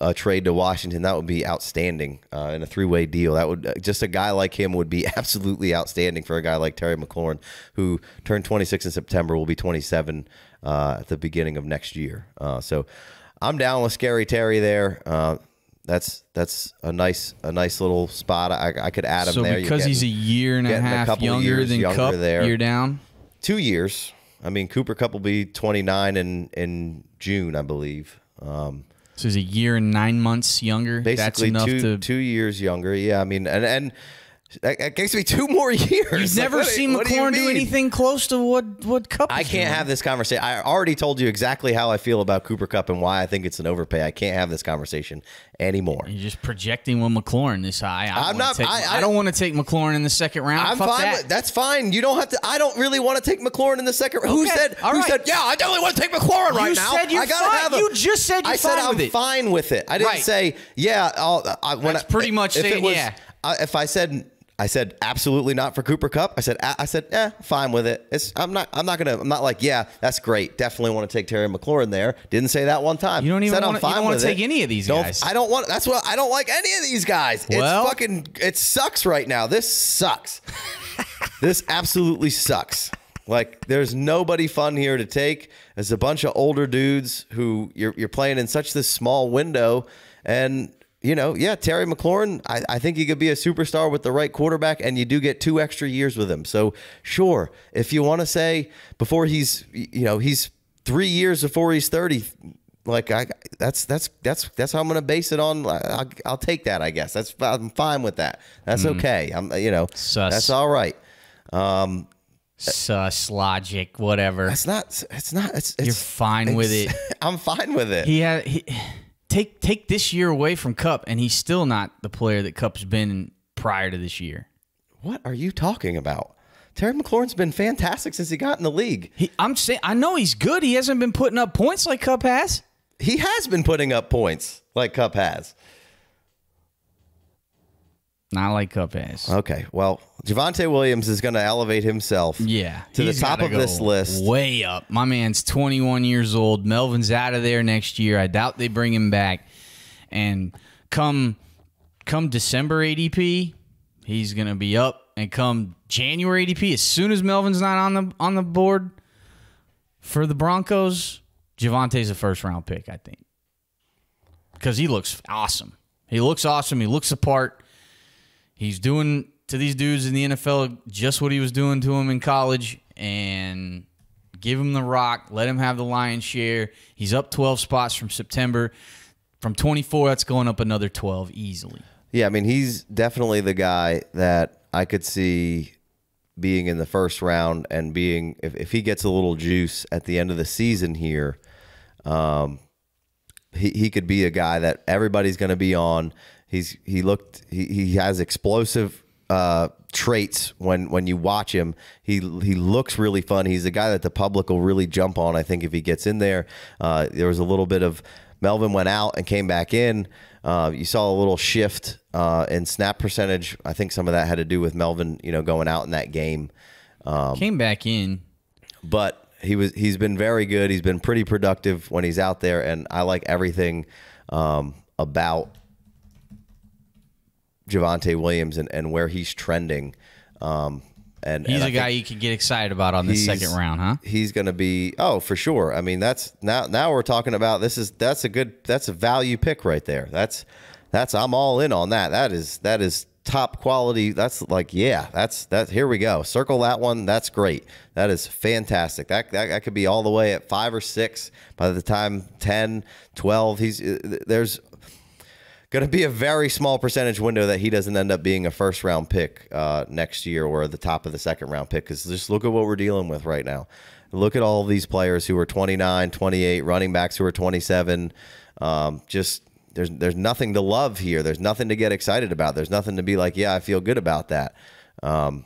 a trade to Washington, that would be outstanding uh, in a three-way deal. That would just a guy like him would be absolutely outstanding for a guy like Terry McLaurin, who turned twenty-six in September, will be twenty-seven uh, at the beginning of next year. Uh, so I'm down with Scary Terry there. Uh, That's that's a nice a nice little spot. I, I could add him so there. So because getting, he's a year and a half a younger years, than younger Kupp, there. You're down two years. I mean, Cooper Kupp will be twenty-nine in in June, I believe. Um, so he's a year and nine months younger. Basically, that's enough two, to two years younger. Yeah, I mean, and and that gives me two more years. You've never like, seen what, McLaurin what do, do anything close to what what Kupp. I can't doing. have this conversation. I already told you exactly how I feel about Cooper Kupp and why I think it's an overpay. I can't have this conversation anymore. You're just projecting with McLaurin this high. I I'm not. Take, I, I, I don't want to take McLaurin in the second round. I'm Fuck fine. That. With, that's fine. You don't have to. I don't really want to take McLaurin in the second round. Okay. Who said? All who right. said? Yeah, I definitely want to take McLaurin right you now. Said you're I gotta fine. have. A, you just said you're I fine said with I'm it. fine with it. I didn't right. say yeah. I'll, I, when that's I, pretty much saying it was, yeah. I, if I said. I said absolutely not for Cooper Kupp. I said I said eh, fine with it. It's I'm not I'm not gonna I'm not like yeah that's great. Definitely want to take Terry McLaurin there. Didn't say that one time. You don't even want to take it. any of these don't, guys. I don't want. That's what I don't like any of these guys. Well, it's fucking it sucks right now. This sucks. This absolutely sucks. Like there's nobody fun here to take. There's a bunch of older dudes who you're you're playing in such this small window and. You know, yeah, Terry McLaurin, I, I think he could be a superstar with the right quarterback, and you do get two extra years with him. So, sure, if you want to say before he's, you know, he's three years before he's thirty, like I, that's that's that's that's how I'm gonna base it on. I'll, I'll take that, I guess. That's I'm fine with that. That's mm. okay. I'm, you know, Sus. that's all right. Um, Sus logic, whatever. It's not. It's not. It's, it's, You're fine it's, with it. I'm fine with it. He had. He, Take take this year away from Kupp, and he's still not the player that Kupp's been prior to this year. What are you talking about? Terry McLaurin's been fantastic since he got in the league. He, I'm saying I know he's good. He hasn't been putting up points like Kupp has. He has been putting up points like Kupp has. Not like Kupp has. Okay, well, Javonte Williams is going to elevate himself yeah, to the top of this list. Way up. My man's twenty-one years old. Melvin's out of there next year. I doubt they bring him back. And come come December A D P, he's going to be up. And come January A D P, as soon as Melvin's not on the on the board for the Broncos, Javonte's a first-round pick, I think. Because he looks awesome. He looks awesome. He looks apart. He's doing to these dudes in the N F L just what he was doing to them in college, and give him the rock, let him have the lion's share. He's up twelve spots from September. From twenty-four, that's going up another twelve easily. Yeah, I mean, he's definitely the guy that I could see being in the first round and being, if, if he gets a little juice at the end of the season here, um, he, he could be a guy that everybody's going to be on. He's he looked he, he has explosive uh, traits when when you watch him. He he looks really fun. He's a guy that the public will really jump on. I think if he gets in there, uh, there was a little bit of Melvin went out and came back in. Uh, you saw a little shift uh, in snap percentage. I think some of that had to do with Melvin, you know, going out in that game. Um, came back in, but he was he's been very good. He's been pretty productive when he's out there, and I like everything um, about Javonte Williams and, and where he's trending. Um, and He's and a guy you can get excited about on the second round, huh? He's going to be, oh, for sure. I mean, that's now, now we're talking about this is, that's a good, that's a value pick right there. That's, that's, I'm all in on that. That is, that is top quality. That's like, yeah, that's, that, here we go. Circle that one. That's great. That is fantastic. That, that, that could be all the way at five or six by the time ten, twelve, he's, there's, going to be a very small percentage window that he doesn't end up being a first-round pick uh, next year or the top of the second-round pick, because just look at what we're dealing with right now. Look at all these players who are twenty-nine, twenty-eight, running backs who are twenty-seven. Um, just there's, there's nothing to love here. There's nothing to get excited about. There's nothing to be like, yeah, I feel good about that. Um,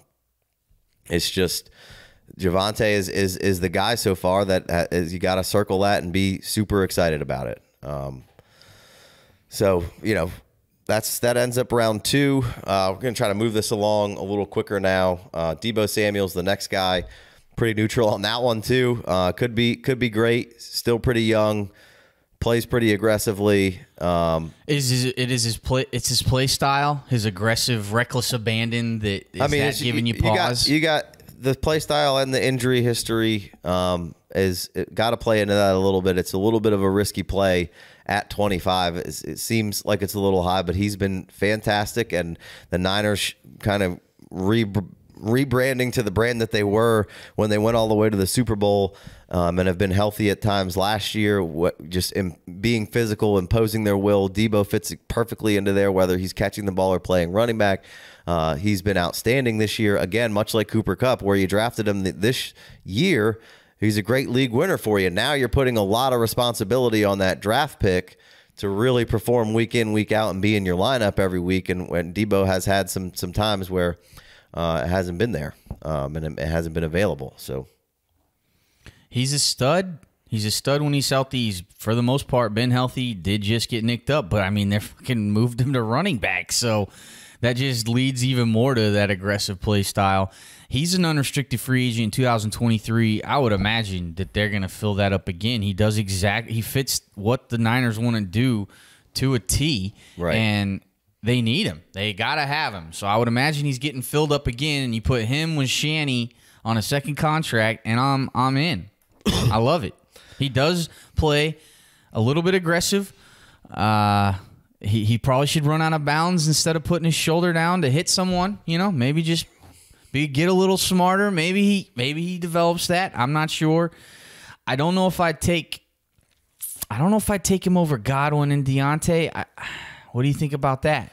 it's just Javonte is, is, is the guy so far that is, you got to circle that and be super excited about it. Um So, you know, that's that ends up round two. Uh, we're going to try to move this along a little quicker now. Uh, Deebo Samuel's the next guy. Pretty neutral on that one, too. Uh, could be could be great. Still pretty young. Plays pretty aggressively. Um, is, is it is his play? It's his play style, his aggressive, reckless abandon that is I mean, that giving you, you pause. You got, you got the play style and the injury history. Um, is got to play into that a little bit. It's a little bit of a risky play. At twenty-five, it seems like it's a little high, but he's been fantastic, and the Niners kind of re rebranding to the brand that they were when they went all the way to the Super Bowl, um, and have been healthy at times last year, what, just in being physical, imposing their will. Deebo fits perfectly into there, whether he's catching the ball or playing running back. Uh, he's been outstanding this year. Again, much like Cooper Kupp, where you drafted him this year, he's a great league winner for you. Now you're putting a lot of responsibility on that draft pick to really perform week in, week out, and be in your lineup every week. And when Deebo has had some some times where uh, it hasn't been there um, and it hasn't been available. So he's a stud. He's a stud when he's healthy. He's for the most part been healthy. Did just get nicked up, but I mean they fucking moved him to running back. So that just leads even more to that aggressive play style. He's an unrestricted free agent in two thousand twenty-three. I would imagine that they're going to fill that up again. He does exact. He fits what the Niners want to do to a T, right? And they need him. They got to have him. So I would imagine he's getting filled up again. And you put him with Shani on a second contract, and I'm I'm in. I love it. He does play a little bit aggressive. Uh, he he probably should run out of bounds instead of putting his shoulder down to hit someone. You know, maybe just. Be, get a little smarter. Maybe he maybe he develops that. I'm not sure. I don't know if I take. I don't know if I take him over Godwin and Deontay. I, what do you think about that?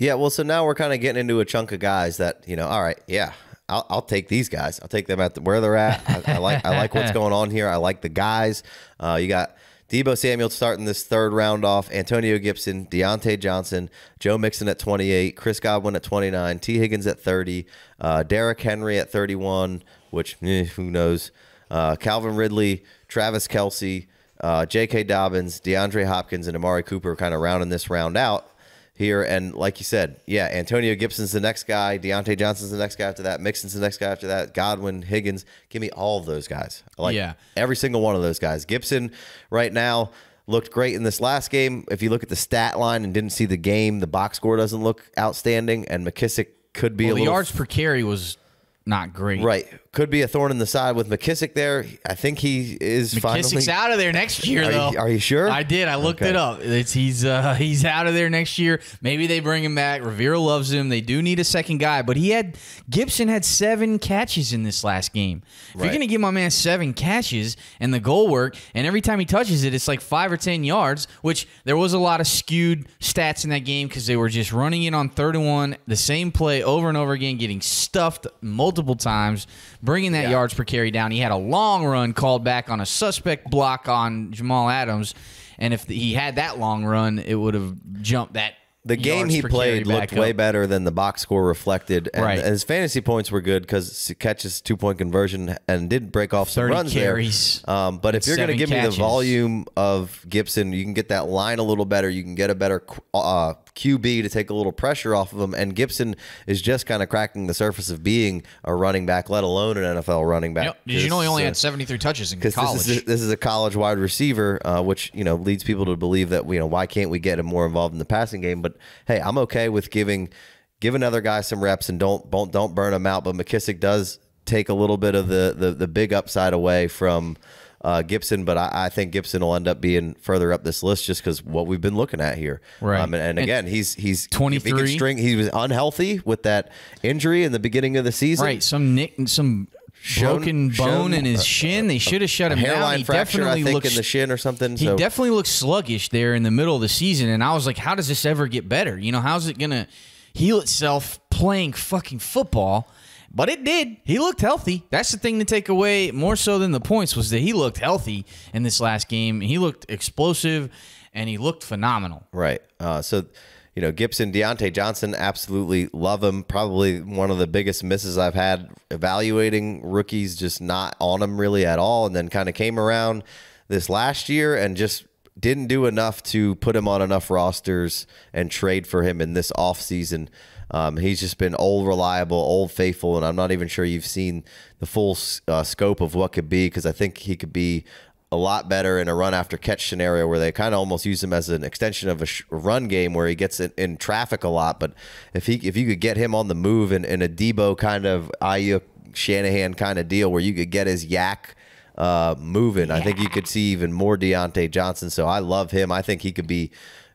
Yeah, well, so now we're kind of getting into a chunk of guys that you know. All right, yeah, I'll, I'll take these guys. I'll take them at the, where they're at. I, I like I like what's going on here. I like the guys. Uh, you got Deebo Samuel starting this third round off, Antonio Gibson, Deontay Johnson, Joe Mixon at twenty-eight, Chris Godwin at twenty-nine, Tee Higgins at thirty, uh, Derrick Henry at thirty-one, which, eh, who knows, uh, Calvin Ridley, Travis Kelce, uh, J K. Dobbins, DeAndre Hopkins, and Amari Cooper kind of rounding this round out here. And like you said, yeah, Antonio Gibson's the next guy, Deontay Johnson's the next guy after that, Mixon's the next guy after that, Godwin, Higgins. Give me all of those guys. I like yeah. every single one of those guys. Gibson right now looked great in this last game. If you look at the stat line and didn't see the game, the box score doesn't look outstanding, and McKissick could be well, a the little... yards per carry was not great. Right. Could be a thorn in the side with McKissick there. I think he is McKissick's finally... McKissick's out of there next year, are though. You, are you sure? I did. I looked okay. it up. It's, he's uh, he's out of there next year. Maybe they bring him back. Rivera loves him. They do need a second guy. But he had... Gibson had seven catches in this last game. If right. you're going to give my man seven catches and the goal work, and every time he touches it, it's like five or ten yards, which there was a lot of skewed stats in that game because they were just running in on third and one, the same play over and over again, getting stuffed multiple times, bringing that yeah. yards per carry down. He had a long run called back on a suspect block on Ja'Marr Adams, and if he had that long run, it would have jumped that. The game he played looked way better than the box score reflected, and right. his fantasy points were good because catches, two-point conversion, and did break off some runs there. Um, but if you're going to give me the volume of Gibson, you can get that line a little better. You can get a better uh, Q B to take a little pressure off of him, and Gibson is just kind of cracking the surface of being a running back, let alone an N F L running back. You know, did you know he only uh, had seventy-three touches in college? This is, this is a college wide receiver, uh, which you know leads people to believe that you know why can't we get him more involved in the passing game, but But hey, I'm okay with giving give another guy some reps and don't don't don't burn him out. But McKissick does take a little bit of the the, the big upside away from uh, Gibson. But I, I think Gibson will end up being further up this list just because what we've been looking at here. Right. Um, and, and again, and he's he's twenty-three. He, can string, he was unhealthy with that injury in the beginning of the season. Right. Some nick some. Broken bone in his shin. They should have shut him down. Hairline fracture, I think, in the shin or something. He definitely looked sluggish there in the middle of the season, and I was like, how does this ever get better? You know, how's it going to heal itself playing fucking football? But it did. He looked healthy. That's the thing to take away more so than the points was that he looked healthy in this last game. He looked explosive, and he looked phenomenal. Right. Uh, so... You know, Gibson, Deontay Johnson, absolutely love him. Probably one of the biggest misses I've had evaluating rookies, just not on him really at all. And then kind of came around this last year and just didn't do enough to put him on enough rosters and trade for him in this offseason. Um, he's just been old reliable, old faithful, and I'm not even sure you've seen the full uh, scope of what could be because I think he could be a lot better in a run after catch scenario where they kind of almost use him as an extension of a sh run game where he gets in, in traffic a lot. But if he if you could get him on the move in, in a Deebo kind of Ayuk Shanahan kind of deal where you could get his yak uh, moving, yeah. I think you could see even more Deontay Johnson. So I love him. I think he could be,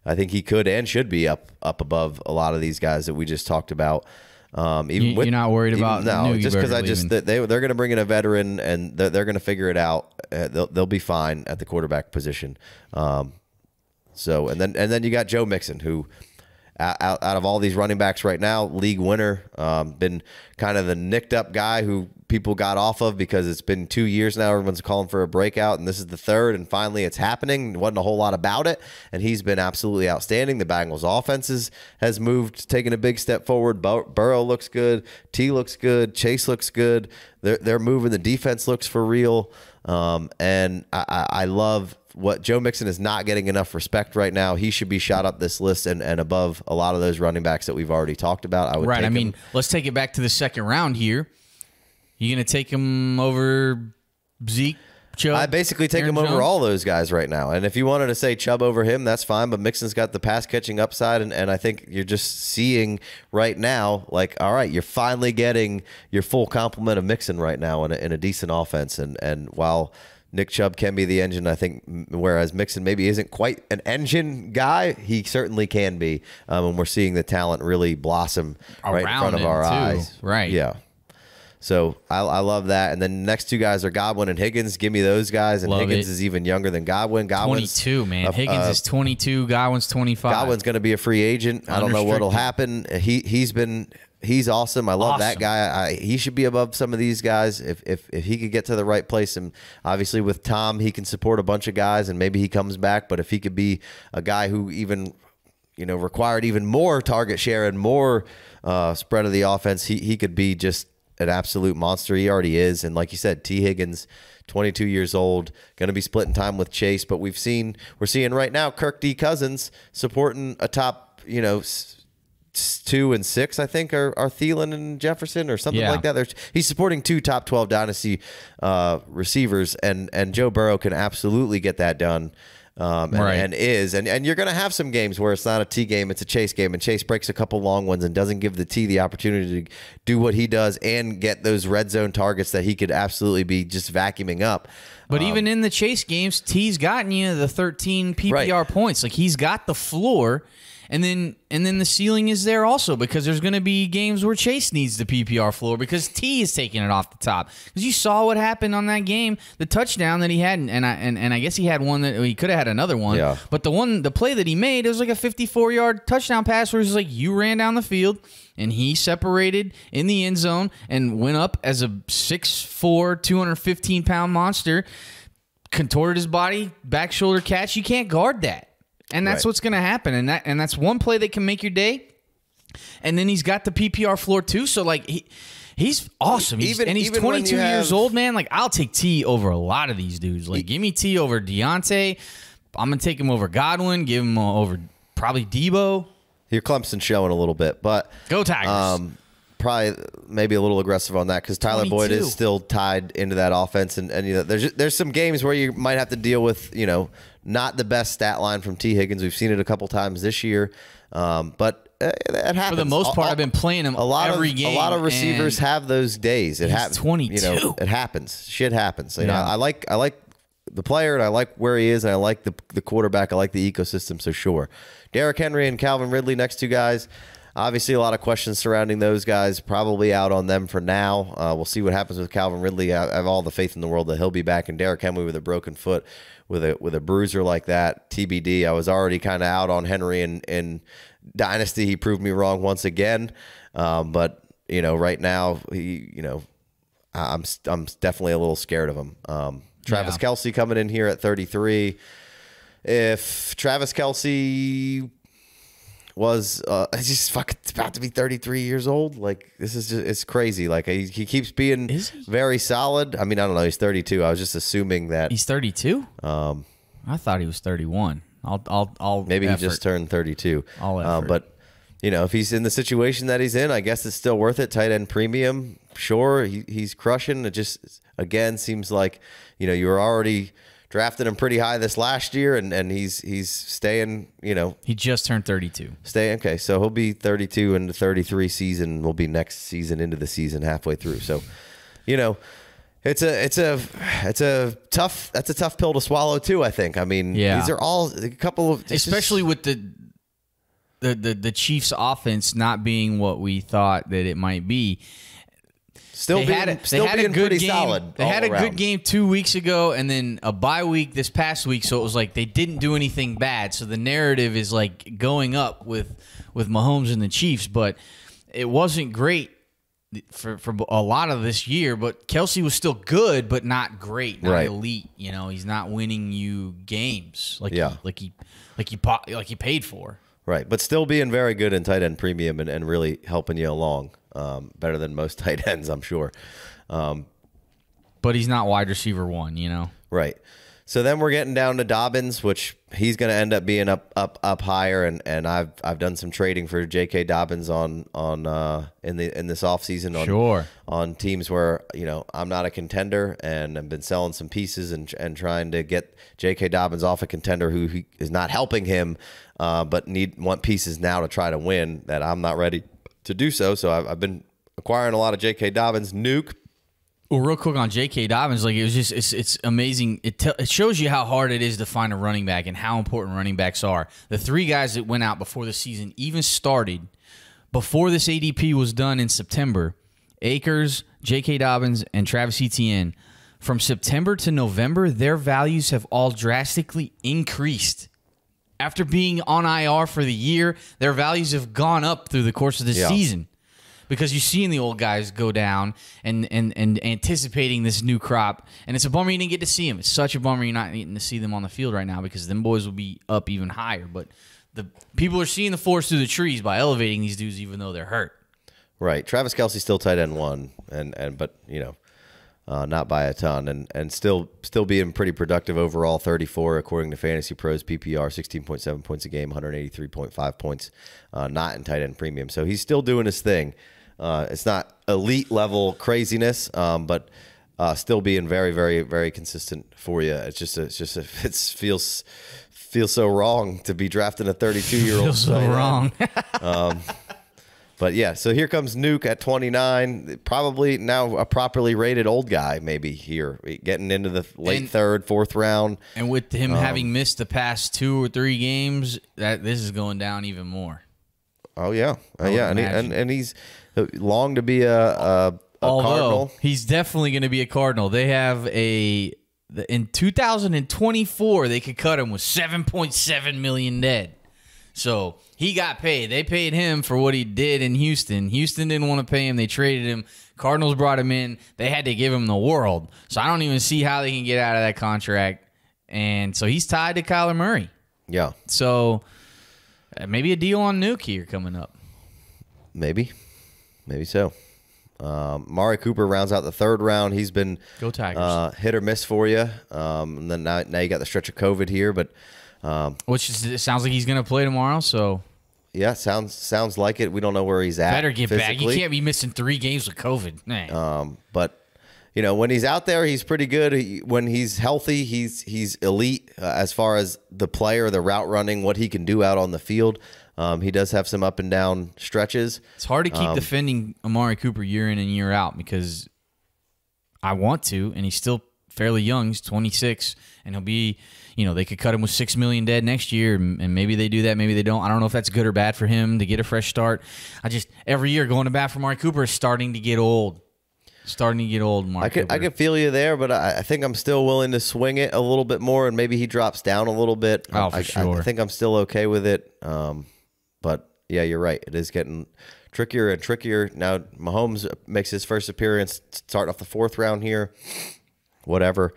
I think he could and should be up up above a lot of these guys that we just talked about. Um, even you, with, you're not worried even, about no, new just because I just they they're going to bring in a veteran and they're, they're going to figure it out. Uh, they'll they'll be fine at the quarterback position. Um, so and then and then you got Joe Mixon, who out out of all these running backs right now, league winner, um, been kind of the nicked up guy who people got off of, because it's been two years now. Everyone's calling for a breakout, and this is the third, and finally it's happening. There wasn't a whole lot about it, and he's been absolutely outstanding. The Bengals' offense is, has moved, taken a big step forward. Bur Burrow looks good. T looks good. Chase looks good. They're, they're moving. The defense looks for real, um, and I, I, I love what Joe Mixon is not getting enough respect right now. He should be shot up this list and, and above a lot of those running backs that we've already talked about. I would right. Take I mean, him. Let's take it back to the second round here. You're going to take him over Zeke, Chubb? I basically take Aaron him Jones? over all those guys right now. And if you wanted to say Chubb over him, that's fine. But Mixon's got the pass-catching upside, and, and I think you're just seeing right now, like, all right, you're finally getting your full complement of Mixon right now in a, in a decent offense. And, and while Nick Chubb can be the engine, I think, whereas Mixon maybe isn't quite an engine guy, he certainly can be. Um, and we're seeing the talent really blossom Around right in front of our too. eyes. Right. Yeah. So I, I love that. And then the next two guys are Godwin and Higgins. Give me those guys. And love Higgins it. is even younger than Godwin. Godwin's twenty-two, man. Uh, Higgins uh, is twenty-two. Godwin's twenty-five. Godwin's going to be a free agent. I don't know what'll happen. He he's been he's awesome. I love awesome. that guy. I, he should be above some of these guys if if if he could get to the right place. And obviously with Tom, he can support a bunch of guys, and maybe he comes back. But if he could be a guy who even, you know, required even more target share and more uh, spread of the offense, he he could be just an absolute monster. He already is. And like you said, Tee Higgins, twenty-two years old, going to be splitting time with Chase. But we've seen, we're seeing right now Kirk D. Cousins supporting a top, you know, two and six, I think, are, are Thielen and Jefferson or something yeah. like that. They're, he's supporting two top twelve dynasty uh, receivers, and, and Joe Burrow can absolutely get that done. Um, and, right. and is and, and you're going to have some games where it's not a T game, it's a Chase game, and Chase breaks a couple long ones and doesn't give the T the opportunity to do what he does and get those red zone targets that he could absolutely be just vacuuming up. But um, even in the Chase games, T's gotten you the thirteen P P R right. points. Like, he's got the floor, and then and then the ceiling is there also, because there's going to be games where Chase needs the P P R floor because T is taking it off the top. Because you saw what happened on that game, the touchdown that he had, and I and, and I guess he had one that he could have had another one. Yeah. But the one the play that he made, it was like a fifty-four yard touchdown pass where he's like, you ran down the field, and he separated in the end zone and went up as a six foot four, two hundred fifteen pound monster, contorted his body, back shoulder catch. You can't guard that. And that's right. what's going to happen, and that and that's one play that can make your day. And then he's got the P P R floor too, so like he he's awesome. He's, even, and he's even twenty-two years have... old, man. Like, I'll take T over a lot of these dudes. Like, he, give me T over Deontay. I'm gonna take him over Godwin. Give him over probably Deebo. Your Clemson showing a little bit, but go Tigers. Um, Probably maybe a little aggressive on that, because Tyler Boyd is still tied into that offense, and, and you know, there's just, there's some games where you might have to deal with, you know, not the best stat line from Tee Higgins. We've seen it a couple times this year, um, but it, it happens. For the most part, I've been playing him a lot every of, game. A lot of receivers have those days. It happens. twenty-two. You know, it happens. Shit happens. You yeah. know, I like I like the player, and I like where he is, and I like the the quarterback. I like the ecosystem. So sure, Derrick Henry and Calvin Ridley, next two guys. Obviously, a lot of questions surrounding those guys, probably out on them for now. Uh, we'll see what happens with Calvin Ridley. I, I have all the faith in the world that he'll be back. And Derrick Henry with a broken foot, with a with a bruiser like that, T B D. I was already kind of out on Henry in, in Dynasty. He proved me wrong once again. Um, but, you know, right now, he, you know, I'm, I'm definitely a little scared of him. Um, Travis yeah. Kelce coming in here at thirty-three. If Travis Kelce was uh just fucking about to be thirty-three years old, like, this is just, it's crazy. Like, he, he keeps being he? very solid. I mean, I don't know, he's thirty-two. I was just assuming that he's thirty-two. um I thought he was thirty-one. I'll I'll, I'll maybe effort. he just turned thirty-two. All uh, but you know, if he's in the situation that he's in, I guess it's still worth it. Tight end premium, sure, he, he's crushing it. Just again seems like, you know, you're already drafted him pretty high this last year, and, and he's he's staying, you know. He just turned thirty-two. Stay, okay, so he'll be thirty-two, and the thirty-three season will be next season, into the season, halfway through. So, you know, it's a it's a it's a tough that's a tough pill to swallow too, I think. I mean, yeah. these are all a couple of especially just, with the, the the the Chiefs offense not being what we thought that it might be. Still they being, had a, still they had being a good game. Solid they had a around. good game two weeks ago, and then a bye week this past week. So it was like they didn't do anything bad. So the narrative is like going up with with Mahomes and the Chiefs, but it wasn't great for for a lot of this year, but Kelce was still good, but not great, not right. elite. You know, he's not winning you games like yeah. he, like he like he like he paid for. Right, but still being very good in tight end premium and, and really helping you along, um, better than most tight ends, I'm sure. Um, but he's not wide receiver one, you know. Right. So then we're getting down to Dobbins, which he's going to end up being up, up, up higher, and and I've I've done some trading for J K. Dobbins on on uh, in the in this offseason on sure. on teams where you know I'm not a contender, and I've been selling some pieces and and trying to get J K. Dobbins off a contender who he is not helping him, uh, but need want pieces now to try to win that I'm not ready to do so. So I've, I've been acquiring a lot of J K. Dobbins. Nuke. Well, real quick on J K. Dobbins, like it was just, it's, it's amazing. It, te it shows you how hard it is to find a running back and how important running backs are. The three guys that went out before the season even started, before this A D P was done in September, Akers, J K. Dobbins, and Travis Etienne, from September to November, their values have all drastically increased. After being on I R for the year, their values have gone up through the course of the yeah. season. Because you're seeing the old guys go down and, and, and anticipating this new crop. And it's a bummer you didn't get to see them. It's such a bummer you're not getting to see them on the field right now because them boys will be up even higher. But the people are seeing the forest through the trees by elevating these dudes even though they're hurt. Right. Travis Kelce's still tight end one, and, and but, you know, uh, not by a ton. And, and still still being pretty productive overall, thirty-four according to Fantasy Pros P P R, sixteen point seven points a game, one hundred eighty-three point five points, uh, not in tight end premium. So he's still doing his thing. Uh, it's not elite level craziness, um, but uh, still being very, very, very consistent for you. It's just, a, it's just, a, it feels feels so wrong to be drafting a thirty-two year old. Feels so wrong. um, but yeah, so here comes Nuke at twenty-nine, probably now a properly rated old guy, maybe here getting into the late and, third, fourth round. And with him um, having missed the past two or three games, that this is going down even more. Oh yeah, uh, yeah, and, he, and and he's long to be a, a, a Although, Cardinal. He's definitely going to be a Cardinal. They have a in two thousand twenty-four they could cut him with seven point seven million dead. So he got paid. They paid him for what he did in Houston. Houston didn't want to pay him. They traded him. Cardinals brought him in. They had to give him the world. So I don't even see how they can get out of that contract. And so he's tied to Kyler Murray. Yeah. So. Maybe a deal on Nuke here coming up. Maybe. Maybe so. Um, Amari Cooper rounds out the third round. He's been Go Tigers. Uh, hit or miss for you. Um, and then now, now you got the stretch of COVID here. but um, Which is, it sounds like he's going to play tomorrow. So Yeah, sounds sounds like it. We don't know where he's at. Better get physically. back. You can't be missing three games with COVID. Nah. Um, but, you know, when he's out there, he's pretty good. He, when he's healthy, he's, he's elite uh, as far as the player, the route running, what he can do out on the field. Um, he does have some up and down stretches. It's hard to keep um, defending Amari Cooper year in and year out because I want to, and he's still fairly young. He's twenty-six, and he'll be, you know, they could cut him with six million dollars dead next year, and, and maybe they do that, maybe they don't. I don't know if that's good or bad for him to get a fresh start. I just, every year going to bat for Amari Cooper is starting to get old. Starting to get old, Mark. I could, I could feel you there, but I, I think I'm still willing to swing it a little bit more, and maybe he drops down a little bit. Oh, for I, sure. I, I think I'm still okay with it. Um, but, yeah, you're right. It is getting trickier and trickier. Now, Mahomes makes his first appearance, start off the fourth round here. Whatever.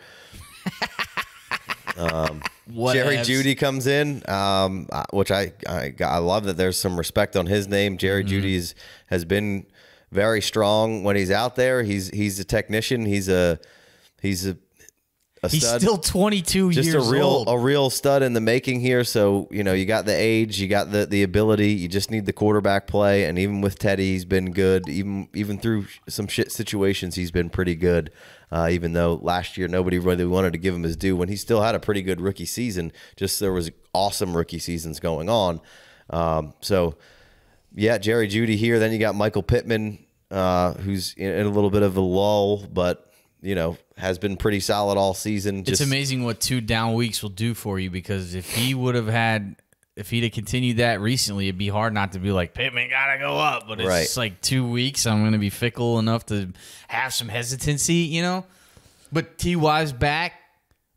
um, what Jerry ifs. Jeudy comes in, um, which I, I, I love that there's some respect on his name. Jerry mm-hmm. Jeudy has been – very strong when he's out there. He's he's a technician. He's a he's a, a he's stud. Still twenty-two Just years a real, old. a real stud in the making here. So you know you got the age, you got the the ability. You just need the quarterback play. And even with Teddy, he's been good. Even even through some shit situations, he's been pretty good. Uh, even though last year nobody really wanted to give him his due when he still had a pretty good rookie season. Just there was awesome rookie seasons going on. Um, so. Yeah, Jerry Jeudy here. Then you got Michael Pittman, uh, who's in a little bit of a lull, but, you know, has been pretty solid all season. Just it's amazing what two down weeks will do for you, because if he would have had, if he'd have continued that recently, it'd be hard not to be like, Pittman got to go up. But it's right. like two weeks. I'm going to be fickle enough to have some hesitancy, you know. But T Y's back.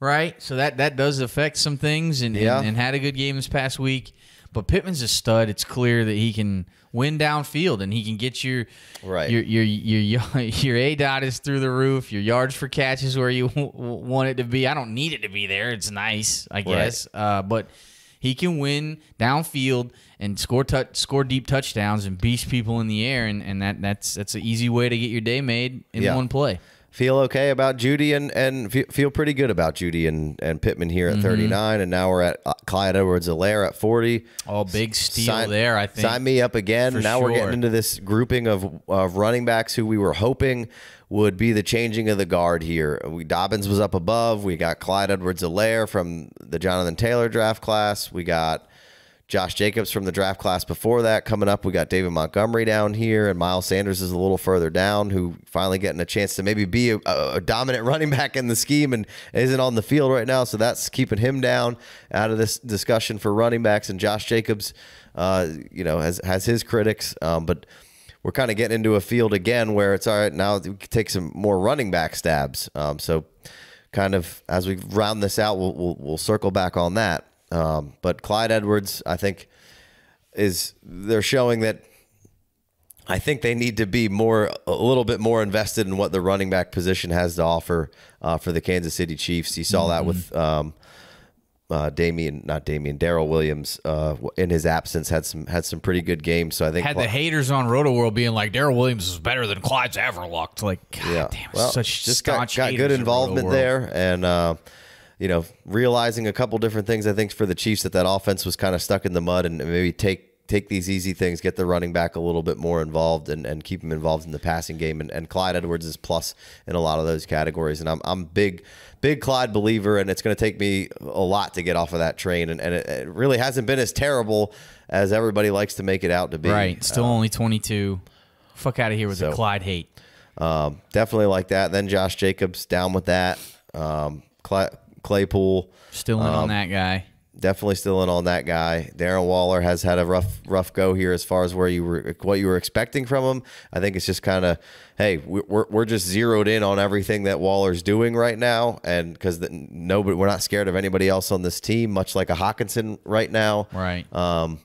right? So that, that does affect some things, and, yeah. and, and had a good game this past week. But Pittman's a stud. It's clear that he can win downfield, and he can get your right. your your your your, your A DOT is through the roof. Your yards for catches where you want it to be. I don't need it to be there. It's nice, I guess. Right. Uh, but he can win downfield and score tu score deep touchdowns and beast people in the air, and and that that's that's an easy way to get your day made in yeah. one play. Feel okay about Judy and and feel pretty good about Judy and and Pittman here at mm-hmm. thirty-nine, and now we're at Clyde Edwards-Helaire at forty. Oh, big steal sign, there! I think sign me up again. For now sure. We're getting into this grouping of of running backs who we were hoping would be the changing of the guard here. We, Dobbins was up above. We got Clyde Edwards-Helaire from the Jonathan Taylor draft class. We got Josh Jacobs from the draft class before that. Coming up, we got David Montgomery down here, and Miles Sanders is a little further down, who finally getting a chance to maybe be a, a dominant running back in the scheme and isn't on the field right now, so that's keeping him down out of this discussion for running backs. And Josh Jacobs, uh, you know, has, has his critics, um, but we're kind of getting into a field again where it's all right, now we can take some more running back stabs. Um, so kind of as we round this out, we'll, we'll, we'll circle back on that. Um, but Clyde Edwards, I think, is they're showing that I think they need to be more a little bit more invested in what the running back position has to offer uh, for the Kansas City Chiefs. You saw mm-hmm. that with um, uh, Damian, not Damian, Darrell Williams uh, in his absence had some had some pretty good games. So I think had Clyde, the haters on RotoWorld being like Darrell Williams is better than Clyde's ever looked. Like, God yeah. damn, well, such just staunch got, got good involvement there, and. Uh, You know, realizing a couple different things, I think, for the Chiefs that that offense was kind of stuck in the mud, and maybe take take these easy things, get the running back a little bit more involved, and, and keep him involved in the passing game. And, and Clyde Edwards is plus in a lot of those categories. And I'm I'm big big Clyde believer, and it's going to take me a lot to get off of that train. And, and it, it really hasn't been as terrible as everybody likes to make it out to be. Right, still uh, only twenty-two. Fuck out of here with so, the Clyde hate. Um, definitely like that. Then Josh Jacobs down with that. Um, Clyde. Claypool still in um, on that guy. Definitely still in on that guy. Darren Waller has had a rough rough go here as far as where you were what you were expecting from him. I think it's just kind of, hey, we're we're just zeroed in on everything that Waller's doing right now, and because nobody we're not scared of anybody else on this team, much like a Hockenson right now, right? Um,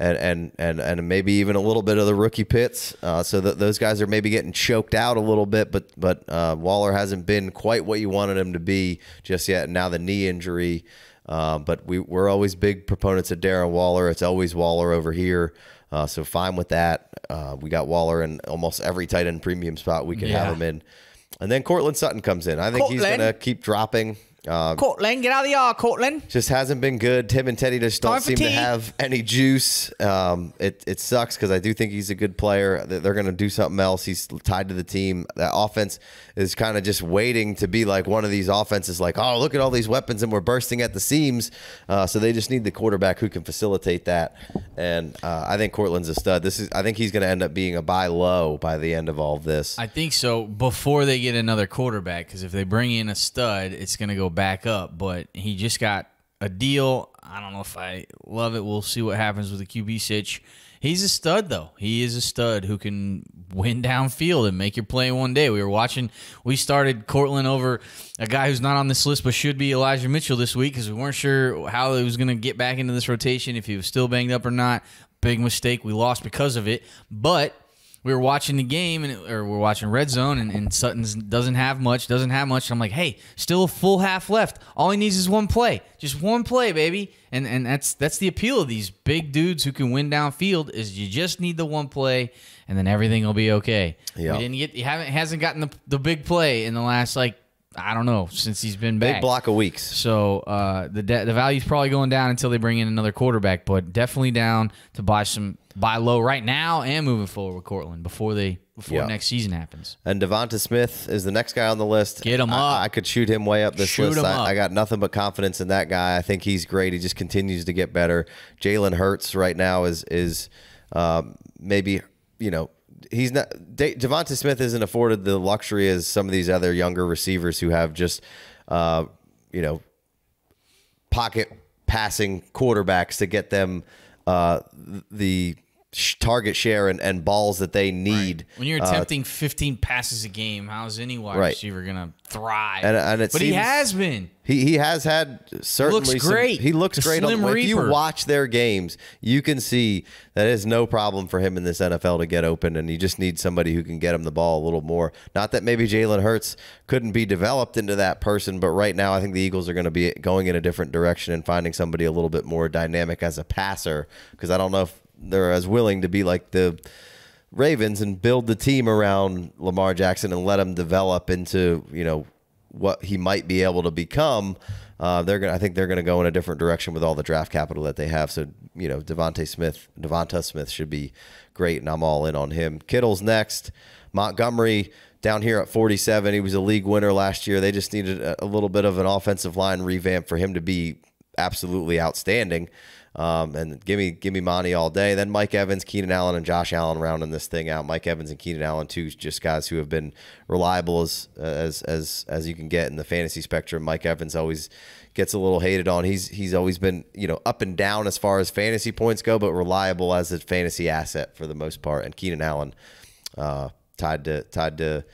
and and and and maybe even a little bit of the rookie Pitts. Uh, so th those guys are maybe getting choked out a little bit, but but uh, Waller hasn't been quite what you wanted him to be just yet. Now the knee injury, uh, but we we're always big proponents of Darren Waller. It's always Waller over here, uh, so fine with that. Uh, we got Waller in almost every tight end premium spot we can yeah. have him in, and then Cortland Sutton comes in. I think Cortland. he's gonna keep dropping. Um, Cortland, get out of the yard, Cortland. Just hasn't been good. Tim and Teddy just don't seem tea. to have any juice. Um, it, it sucks because I do think he's a good player. They're going to do something else. He's tied to the team. That offense is kind of just waiting to be like one of these offenses like, oh, look at all these weapons and we're bursting at the seams. Uh, so they just need the quarterback who can facilitate that. And uh, I think Cortland's a stud. This is, I think he's going to end up being a buy low by the end of all of this. I think so, before they get another quarterback, because if they bring in a stud, it's going to go back up, but he just got a deal. I don't know if I love it. We'll see what happens with the Q B sitch. He's a stud, though. He is a stud who can win downfield and make your play one day. We were watching. We started Cortland over a guy who's not on this list but should be, Elijah Mitchell, this week because we weren't sure how he was going to get back into this rotation, if he was still banged up or not. Big mistake. We lost because of it, but we were watching the game, and it, or we're watching Red Zone, and, and Sutton doesn't have much, doesn't have much. And I'm like, hey, still a full half left. All he needs is one play, just one play, baby. And and that's that's the appeal of these big dudes who can win downfield, is you just need the one play, and then everything will be okay. Yeah, we didn't get, he haven't hasn't gotten the the big play in the last, like, I don't know, since he's been back. Big block of weeks. So uh, the de the value's probably going down until they bring in another quarterback, but definitely down to buy some buy low right now and moving forward with Cortland before they before yeah. next season happens. And Devonta Smith is the next guy on the list. Get him I, up. I could shoot him way up this shoot list. Him I, up. I got nothing but confidence in that guy. I think he's great. He just continues to get better. Jalen Hurts right now is is um, maybe, you know, he's not Devonta Smith isn't afforded the luxury as some of these other younger receivers who have just, uh, you know, pocket passing quarterbacks to get them uh, the sh target share and, and balls that they need. Right. When you're attempting uh, fifteen passes a game, how's any wide right. receiver gonna thrive? And, and it but seems, he has been. He he has had certainly. Looks some, great. He looks the great. On, if you watch their games, you can see that it is no problem for him in this N F L to get open, and you just need somebody who can get him the ball a little more. Not that maybe Jalen Hurts couldn't be developed into that person, but right now I think the Eagles are going to be going in a different direction and finding somebody a little bit more dynamic as a passer, because I don't know if they're as willing to be like the Ravens and build the team around Lamar Jackson and let him develop into, you know, what he might be able to become. Uh, they're gonna, I think they're going to go in a different direction with all the draft capital that they have. So, you know, Devontae Smith, Devonta Smith should be great, and I'm all in on him. Kittle's next. Montgomery down here at forty-seven. He was a league winner last year. They just needed a, a little bit of an offensive line revamp for him to be absolutely outstanding. Um, and give me, give me Monty all day. Then Mike Evans, Keenan Allen, and Josh Allen rounding this thing out. Mike Evans and Keenan Allen, two just guys who have been reliable as as as as you can get in the fantasy spectrum. Mike Evans always gets a little hated on. He's he's always been, you know, up and down as far as fantasy points go, but reliable as a fantasy asset for the most part. And Keenan Allen uh, tied to tied to.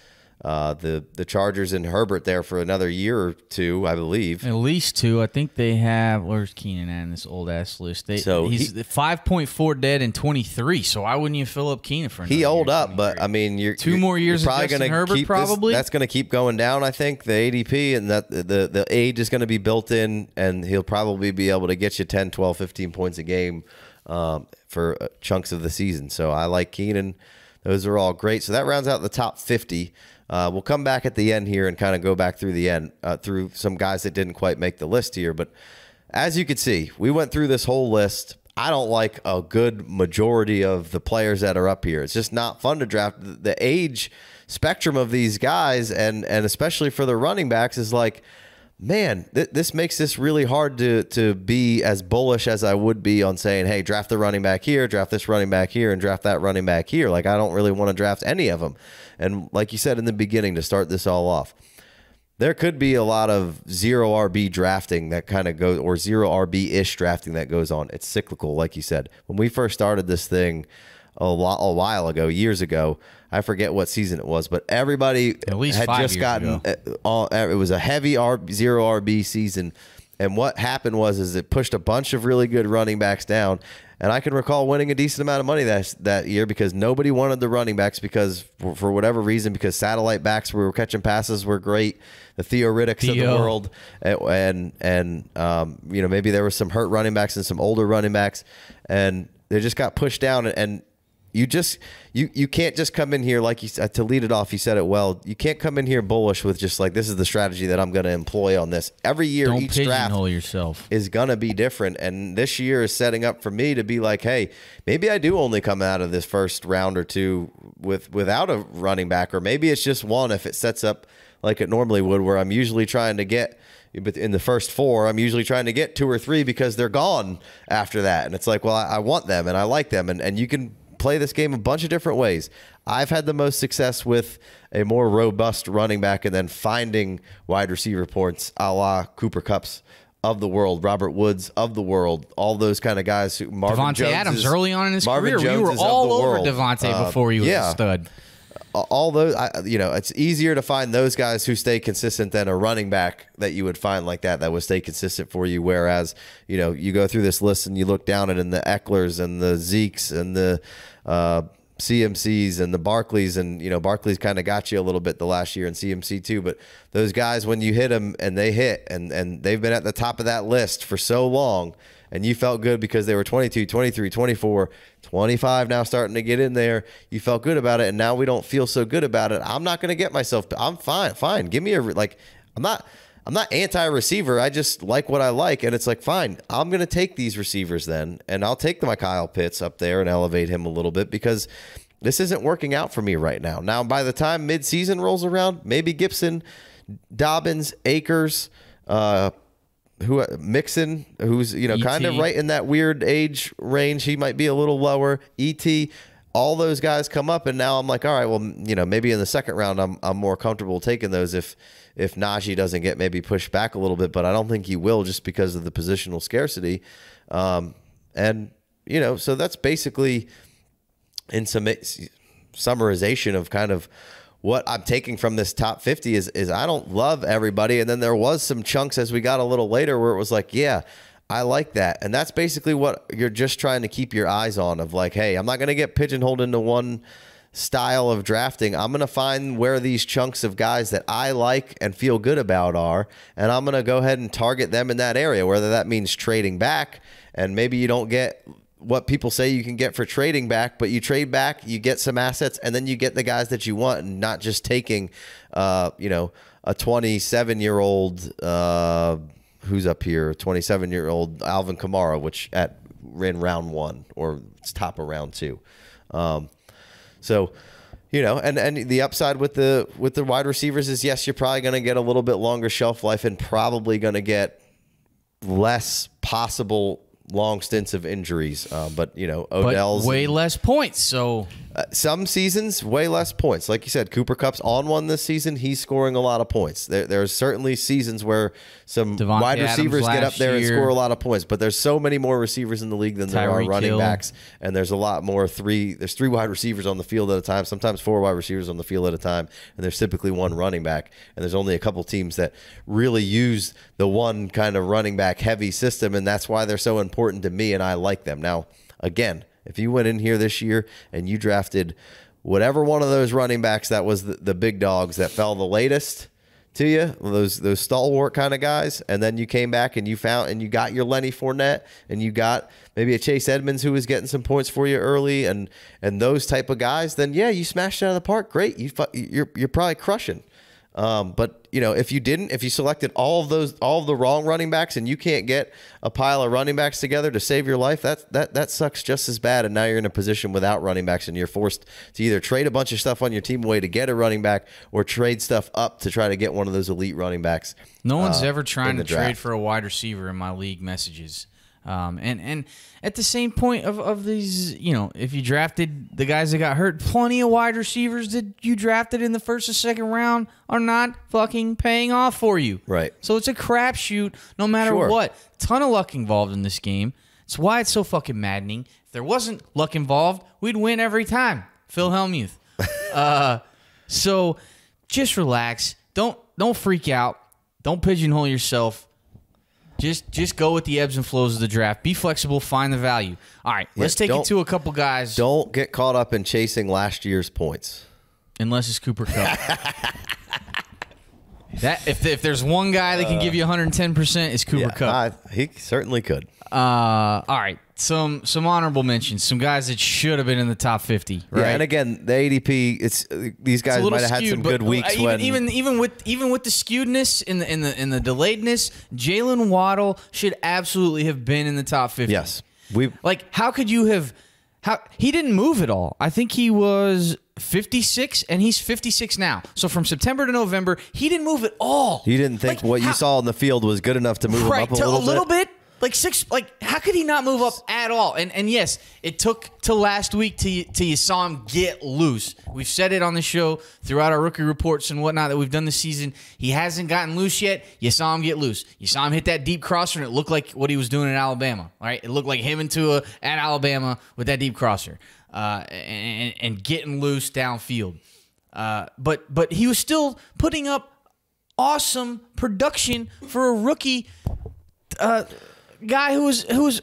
Uh, the the Chargers and Herbert there for another year or two, I believe. At least two. I think they have. Where's Keenan at in this old ass list? They, so he's he, five point four dead and twenty three. So why wouldn't you fill up Keenan for? He old year, up, but I mean, you're two you're, more years. You're probably going to Herbert. Keep probably this, that's going to keep going down. I think the A D P and that the the, the age is going to be built in, and he'll probably be able to get you ten, twelve, fifteen points a game um, for chunks of the season. So I like Keenan. Those are all great. So that rounds out the top fifty. Uh, we'll come back at the end here and kind of go back through the end, uh, through some guys that didn't quite make the list here. But as you can see, we went through this whole list. I don't like a good majority of the players that are up here. It's just not fun to draft. The age spectrum of these guys, and and especially for the running backs, is like, man, th this makes this really hard to to be as bullish as I would be on saying, hey, draft the running back here, draft this running back here, and draft that running back here. Like, I don't really want to draft any of them. And like you said in the beginning, to start this all off, there could be a lot of zero R B drafting that kind of goes, or zero R B-ish drafting that goes on. It's cyclical, like you said. When we first started this thing a, lot, a while ago, years ago, I forget what season it was, but everybody at least had just gotten all, it was a heavy R B, zero R B season. And what happened was is it pushed a bunch of really good running backs down. And I can recall winning a decent amount of money that, that year because nobody wanted the running backs because, for, for whatever reason, because satellite backs we were catching passes were great, the Theo Riddicks Theo. of the world, and, and um, you know, maybe there were some hurt running backs and some older running backs, and they just got pushed down. And, and you just you you can't just come in here like you uh, to lead it off. You said it well. You can't come in here bullish with just like, this is the strategy that I'm going to employ on this every year. Don't each draft yourself. Is going to be different, and this year is setting up for me to be like, hey, maybe I do only come out of this first round or two with without a running back, or maybe it's just one if it sets up like it normally would, where I'm usually trying to get. But in the first four, I'm usually trying to get two or three because they're gone after that, and it's like, well, I, I want them and I like them, and and you can play this game a bunch of different ways. I've had the most success with a more robust running back and then finding wide receiver points a la Cooper Kupps of the world, Robert Woods of the world, all those kind of guys. Who, Marvin Davante Jones Adams is, early on in his Marvin career. Jones we were all over world. Davante uh, before he was yeah. a stud. All those, I, you know, it's easier to find those guys who stay consistent than a running back that you would find like that, that would stay consistent for you. Whereas, you know, you go through this list and you look down at it, and the Eklers and the Zekes and the uh, C M Cs and the Barclays, and, you know, Barclays kind of got you a little bit the last year, and C M C too. But those guys, when you hit them and they hit, and, and they've been at the top of that list for so long, and you felt good because they were twenty-two, twenty-three, twenty-four, twenty-five now starting to get in there. You felt good about it, and now we don't feel so good about it. I'm not going to get myself. I'm fine. Fine. Give me a, like, I'm not, I'm not anti-receiver. I just like what I like. And it's like, fine, I'm going to take these receivers then, and I'll take my Kyle Pitts up there and elevate him a little bit because this isn't working out for me right now. Now, by the time midseason rolls around, maybe Gibson, Dobbins, Akers, uh, Who Mixon, who's, you know, kind of right in that weird age range. He might be a little lower. E T, all those guys come up, and now I'm like, all right, well, you know, maybe in the second round I'm, I'm more comfortable taking those if if Najee doesn't get maybe pushed back a little bit, but I don't think he will just because of the positional scarcity. Um, and, you know, so that's basically in some summarization of kind of what I'm taking from this top fifty is, is I don't love everybody. And then there was some chunks as we got a little later where it was like, yeah, I like that. And that's basically what you're just trying to keep your eyes on of like, hey, I'm not going to get pigeonholed into one style of drafting. I'm going to find where these chunks of guys that I like and feel good about are, and I'm going to go ahead and target them in that area, whether that means trading back. And maybe you don't get what people say you can get for trading back, but you trade back, you get some assets, and then you get the guys that you want, and not just taking, uh, you know, a twenty-seven-year-old, uh, who's up here, twenty-seven-year-old Alvin Kamara, which at in round one or it's top of round two. Um, so, you know, and and the upside with the with the wide receivers is yes, you're probably going to get a little bit longer shelf life and probably going to get less possible long stints of injuries, uh, but you know, Odell's but way less points. So uh, some seasons, way less points. Like you said, Cooper Kupp's on one this season. He's scoring a lot of points. There, there's certainly seasons where some Davante wide receivers Adams get up there year. and score a lot of points. But there's so many more receivers in the league than there Tyree are running Hill. backs, and there's a lot more three. There's three wide receivers on the field at a time. Sometimes four wide receivers on the field at a time, and there's typically one running back. And there's only a couple teams that really use the one kind of running back heavy system, and that's why they're so important. important to me, and I like them. Now, again, if you went in here this year and you drafted whatever one of those running backs that was the, the big dogs that fell the latest to you, those those stalwart kind of guys, and then you came back and you found and you got your Lenny Fournette and you got maybe a Chase Edmonds who was getting some points for you early and and those type of guys, then yeah, you smashed it out of the park. Great, you you're you're probably crushing. Um, but you know, if you didn't, if you selected all of those, all of the wrong running backs, and you can't get a pile of running backs together to save your life, that that that sucks just as bad. And now you're in a position without running backs, and you're forced to either trade a bunch of stuff on your team away to get a running back, or trade stuff up to try to get one of those elite running backs. No one's uh, ever trying to trade for a wide receiver in my league messages. Um, and and at the same point of, of these, you know, if you drafted the guys that got hurt, plenty of wide receivers that you drafted in the first and second round are not fucking paying off for you. Right. So it's a crapshoot no matter sure. what. Ton of luck involved in this game. It's why it's so fucking maddening. If there wasn't luck involved, we'd win every time. Phil Hellmuth. uh, so just relax. Don't don't freak out. Don't pigeonhole yourself. Just just go with the ebbs and flows of the draft. Be flexible. Find the value. All right, let's yeah, take it to a couple guys. Don't get caught up in chasing last year's points. Unless it's Cooper Kupp. that if, if there's one guy that can give you one hundred ten percent, it's Cooper yeah, Kupp. I, he certainly could. Uh, all right, some some honorable mentions. Some guys that should have been in the top fifty. Right? Yeah, and again, the A D P. It's these guys it's might have skewed, had some good weeks. Even, when even even with even with the skewedness and the in the in the delayedness, Jaylen Waddle should absolutely have been in the top fifty. Yes, we like. How could you have? How he didn't move at all. I think he was fifty-six, and he's fifty-six now. So from September to November, he didn't move at all. He didn't think like, what how, you saw in the field was good enough to move right, him up a little, a little bit. bit? Like six, like how could he not move up at all? And and yes, it took till last week till you, till you saw him get loose. We've said it on the show throughout our rookie reports and whatnot that we've done this season. He hasn't gotten loose yet. You saw him get loose. You saw him hit that deep crosser, and it looked like what he was doing in Alabama. All right, it looked like him and Tua at Alabama with that deep crosser, uh, and and getting loose downfield. Uh, but but he was still putting up awesome production for a rookie. Uh, Guy who was who was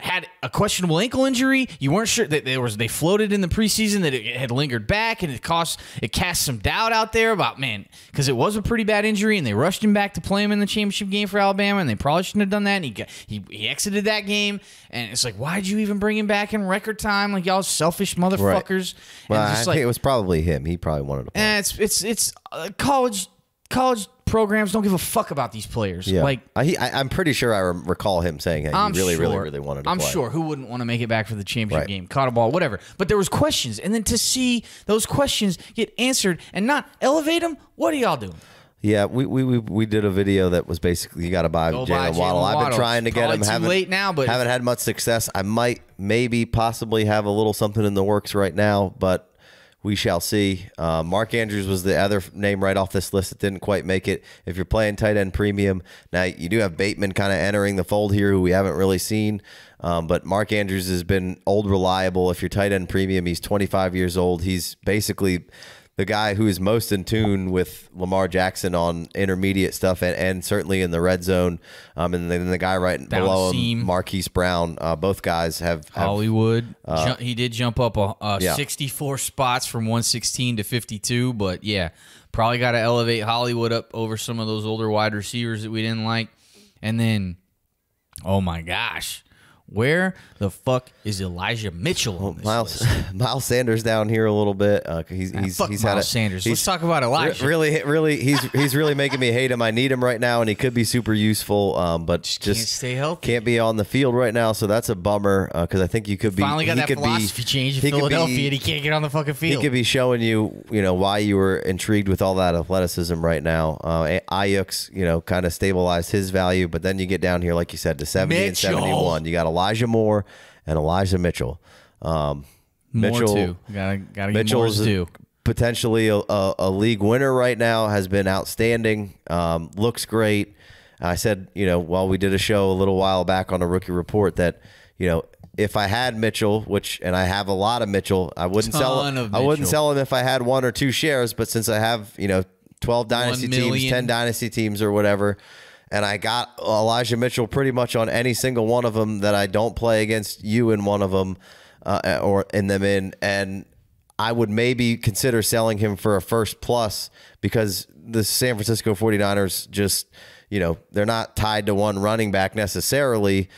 had a questionable ankle injury. You weren't sure that there was. They floated in the preseason that it had lingered back, and it cost it cast some doubt out there about man because it was a pretty bad injury, and they rushed him back to play him in the championship game for Alabama, and they probably shouldn't have done that. And he got, he he exited that game, and it's like why did you even bring him back in record time? Like y'all selfish motherfuckers. Right. Well, and just I like, think it was probably him. He probably wanted to play. Eh, it's it's it's uh, college college. Programs don't give a fuck about these players. Yeah. Like I, I, I'm pretty sure I recall him saying that he really, sure, really, really wanted to I'm play. sure. Who wouldn't want to make it back for the championship right. game? Caught a ball, whatever. But there was questions. And then to see those questions get answered and not elevate them, what are y'all doing? Yeah, we, we we we did a video that was basically you got to buy Jaylen Waddle. I've been trying to it's get him. Too haven't, late now, but haven't had much success. I might maybe possibly have a little something in the works right now, but we shall see. Uh, Mark Andrews was the other name right off this list that didn't quite make it. If you're playing tight end premium, now you do have Bateman kind of entering the fold here, who we haven't really seen. Um, but Mark Andrews has been old reliable. If you're tight end premium, he's twenty-five years old. He's basically the guy who is most in tune with Lamar Jackson on intermediate stuff and, and certainly in the red zone. Um, and then the guy right Down below seam. him, Marquise Brown, uh, both guys have, have Hollywood. Uh, he did jump up a, a yeah. sixty-four spots from one sixteen to fifty-two, but yeah, probably got to elevate Hollywood up over some of those older wide receivers that we didn't like. And then, oh my gosh, where the fuck is Elijah Mitchell? Well, Miles, Miles Sanders down here a little bit. Uh, he's nah, he's, fuck he's Miles had a, Sanders. He's, Let's talk about Elijah. Really, really, he's he's really making me hate him. I need him right now, and he could be super useful. Um, but just, just can't stay healthy. Can't be on the field right now, so that's a bummer. Because uh, I think you could be finally got that philosophy change in Philadelphia, and he can't get on the fucking field. He could be showing you, you know, why you were intrigued with all that athleticism right now. Uh, Ayuk's, you know, kind of stabilized his value, but then you get down here, like you said, to seventy Mitchell. and seventy-one. You got a lot. Elijah Moore and Elijah Mitchell. Um, Mitchell, Moore too. Gotta, gotta Mitchell's get Moore's too. potentially a, a, a league winner right now, has been outstanding, um, looks great. I said, you know, while we did a show a little while back on a rookie report that, you know, if I had Mitchell, which and I have a lot of Mitchell, I wouldn't sell him. I wouldn't sell him if I had one or two shares, but since I have, you know, twelve dynasty teams, ten dynasty teams or whatever. And I got Elijah Mitchell pretty much on any single one of them that I don't play against you in one of them uh, or in them in. And I would maybe consider selling him for a first plus because the San Francisco forty-niners just, you know, they're not tied to one running back necessarily.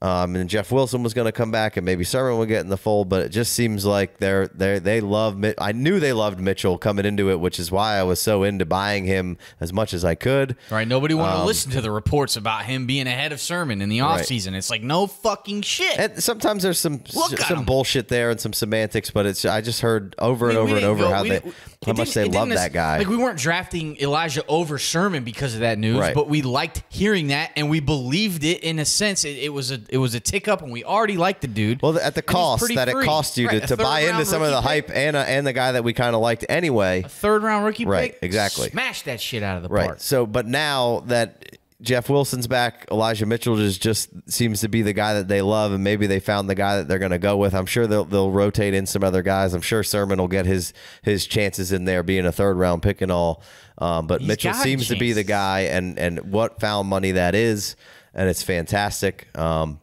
Um, and Jeff Wilson was going to come back and maybe Sermon would get in the fold, but it just seems like they're, they're, they love Mitch. I knew they loved Mitchell coming into it, which is why I was so into buying him as much as I could. Right. Nobody wanted um, to listen to the reports about him being ahead of Sermon in the offseason. Right. It's like, no fucking shit. And sometimes there's some some him. bullshit there and some semantics, but it's I just heard over I mean, and over and over go, how, they, how much they love that guy. Like, we weren't drafting Elijah over Sermon because of that news, right. but we liked hearing that and we believed it in a sense. It, it was a It was a tick up, and we already liked the dude. Well, at the cost that free. it cost you right, to, to buy into some of the pick. hype and, uh, and the guy that we kind of liked anyway. A third-round rookie right, pick? Right, exactly. Smash that shit out of the right. park. So, but now that Jeff Wilson's back, Elijah Mitchell just, just seems to be the guy that they love, and maybe they found the guy that they're going to go with. I'm sure they'll, they'll rotate in some other guys. I'm sure Sermon will get his, his chances in there being a third-round pick and all. Um, but He's Mitchell seems to be the guy, and, and what found money that is. And it's fantastic. Um,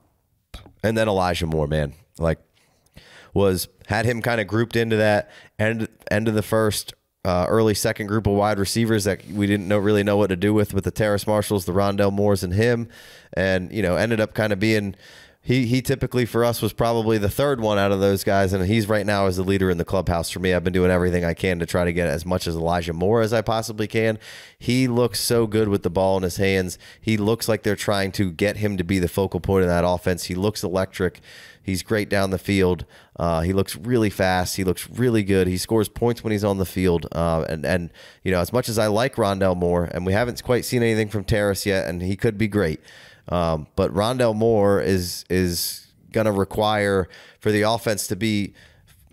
and then Elijah Moore, man, like was had him kind of grouped into that end end of the first, uh, early second group of wide receivers that we didn't know really know what to do with with the Terrace Marshalls, the Rondale Moores, and him, and you know ended up kind of being he he typically for us was probably the third one out of those guys, and he's right now as the leader in the clubhouse for me. I've been doing everything I can to try to get as much as Elijah Moore as I possibly can. He looks so good with the ball in his hands. He looks like they're trying to get him to be the focal point of that offense. He looks electric. He's great down the field. Uh, he looks really fast. He looks really good. He scores points when he's on the field. Uh, and, and you know, as much as I like Rondale Moore, and we haven't quite seen anything from Terrace yet, and he could be great. Um, but Rondale Moore is is going to require for the offense to be,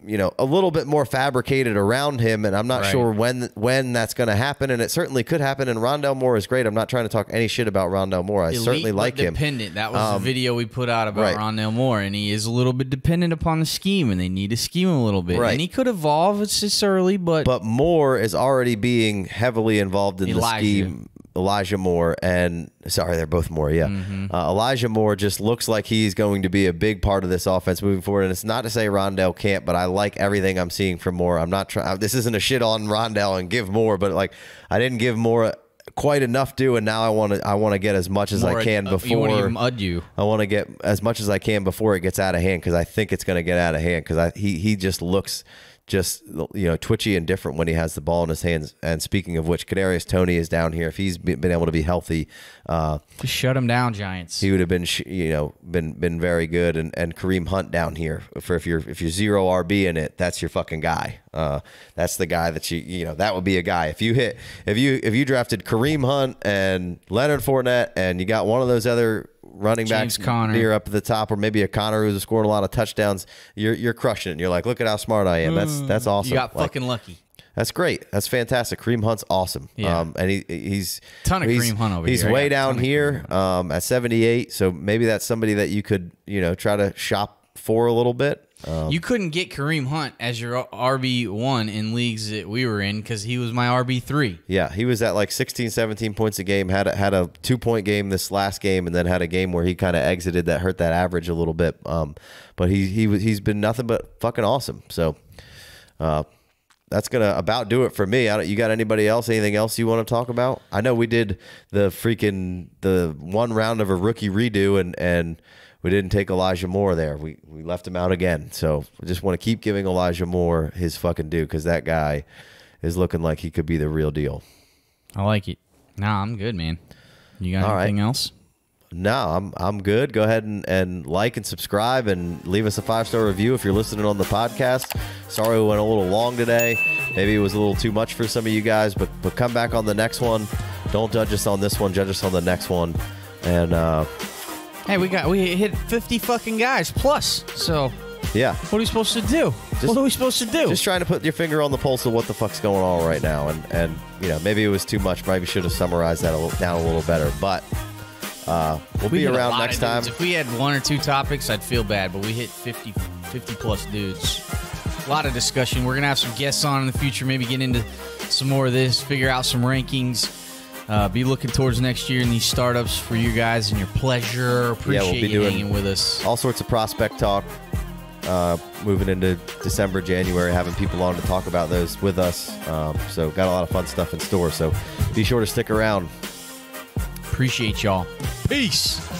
you know, a little bit more fabricated around him, and I'm not right. sure when when that's going to happen, and it certainly could happen. And Rondale Moore is great. I'm not trying to talk any shit about Rondale Moore. I Elite certainly like him. Dependent. That was um, the video we put out about right. Rondale Moore, and he is a little bit dependent upon the scheme, and they need to scheme him a little bit. Right. And he could evolve. It's just early, but but Moore is already being heavily involved in Elijah. the scheme. Elijah Moore and sorry, they're both Moore. Yeah. Mm-hmm. uh, Elijah Moore just looks like he's going to be a big part of this offense moving forward. And it's not to say Rondale can't, but I like everything I'm seeing from Moore. I'm not trying, this isn't a shit on Rondale and give Moore, but like I didn't give Moore quite enough due. And now I want to, I want to get as much as Moore I can uh, before you even you. I want to get as much as I can before it gets out of hand. Cause I think it's going to get out of hand. Cause I, he, he just looks just, you know, twitchy and different when he has the ball in his hands. And speaking of which, Kadarius Toney is down here. If he's been able to be healthy, uh, just shut him down, Giants. He would have been, you know, been been very good. And and Kareem Hunt down here for if you're if you're zero R B in it, that's your fucking guy. Uh, that's the guy that you you know that would be a guy if you hit if you if you drafted Kareem Hunt and Leonard Fournette and you got one of those other running James backs Conner. near up at the top, or maybe a Connor who's scored a lot of touchdowns, you're you're crushing it. And you're like, look at how smart I am. Mm, that's that's awesome. You got like, fucking lucky. That's great. That's fantastic. Kareem Hunt's awesome. Yeah. Um, and he he's ton of he's, Kareem Hunt over he's here. He's way down here um, at seventy-eight. So maybe that's somebody that you could you know try to shop for a little bit. Um, you couldn't get Kareem Hunt as your R B one in leagues that we were in because he was my R B three. Yeah, he was at like sixteen, seventeen points a game, had a, had a two-point game this last game, and then had a game where he kind of exited that hurt that average a little bit. Um, but he, he, he's been nothing but fucking awesome. So uh, that's going to about do it for me. I don't, you got anybody else, anything else you want to talk about? I know we did the freaking the one round of a rookie redo, and and – we didn't take Elijah Moore there. We we left him out again. So we just want to keep giving Elijah Moore his fucking due because that guy is looking like he could be the real deal. I like it. Nah, I'm good, man. You got All anything right. else? No, I'm I'm good. Go ahead and, and like and subscribe and leave us a five-star review if you're listening on the podcast. Sorry we went a little long today. Maybe it was a little too much for some of you guys, but but come back on the next one. Don't judge us on this one. Judge us on the next one. And uh hey, we got we hit fifty fucking guys plus. So yeah, what are we supposed to do? Just, what are we supposed to do? Just trying to put your finger on the pulse of what the fuck's going on right now, and and you know maybe it was too much. Maybe should have summarized that a little, down a little better. But uh, we'll we be around next time. If we had one or two topics, I'd feel bad. But we hit fifty, fifty plus dudes. A lot of discussion. We're gonna have some guests on in the future. Maybe get into some more of this. Figure out some rankings. Uh, be looking towards next year in these startups for you guys and your pleasure. Appreciate yeah, we'll be you doing hanging with us. All sorts of prospect talk uh, moving into December, January, having people on to talk about those with us. Um, so got a lot of fun stuff in store. So be sure to stick around. Appreciate y'all. Peace.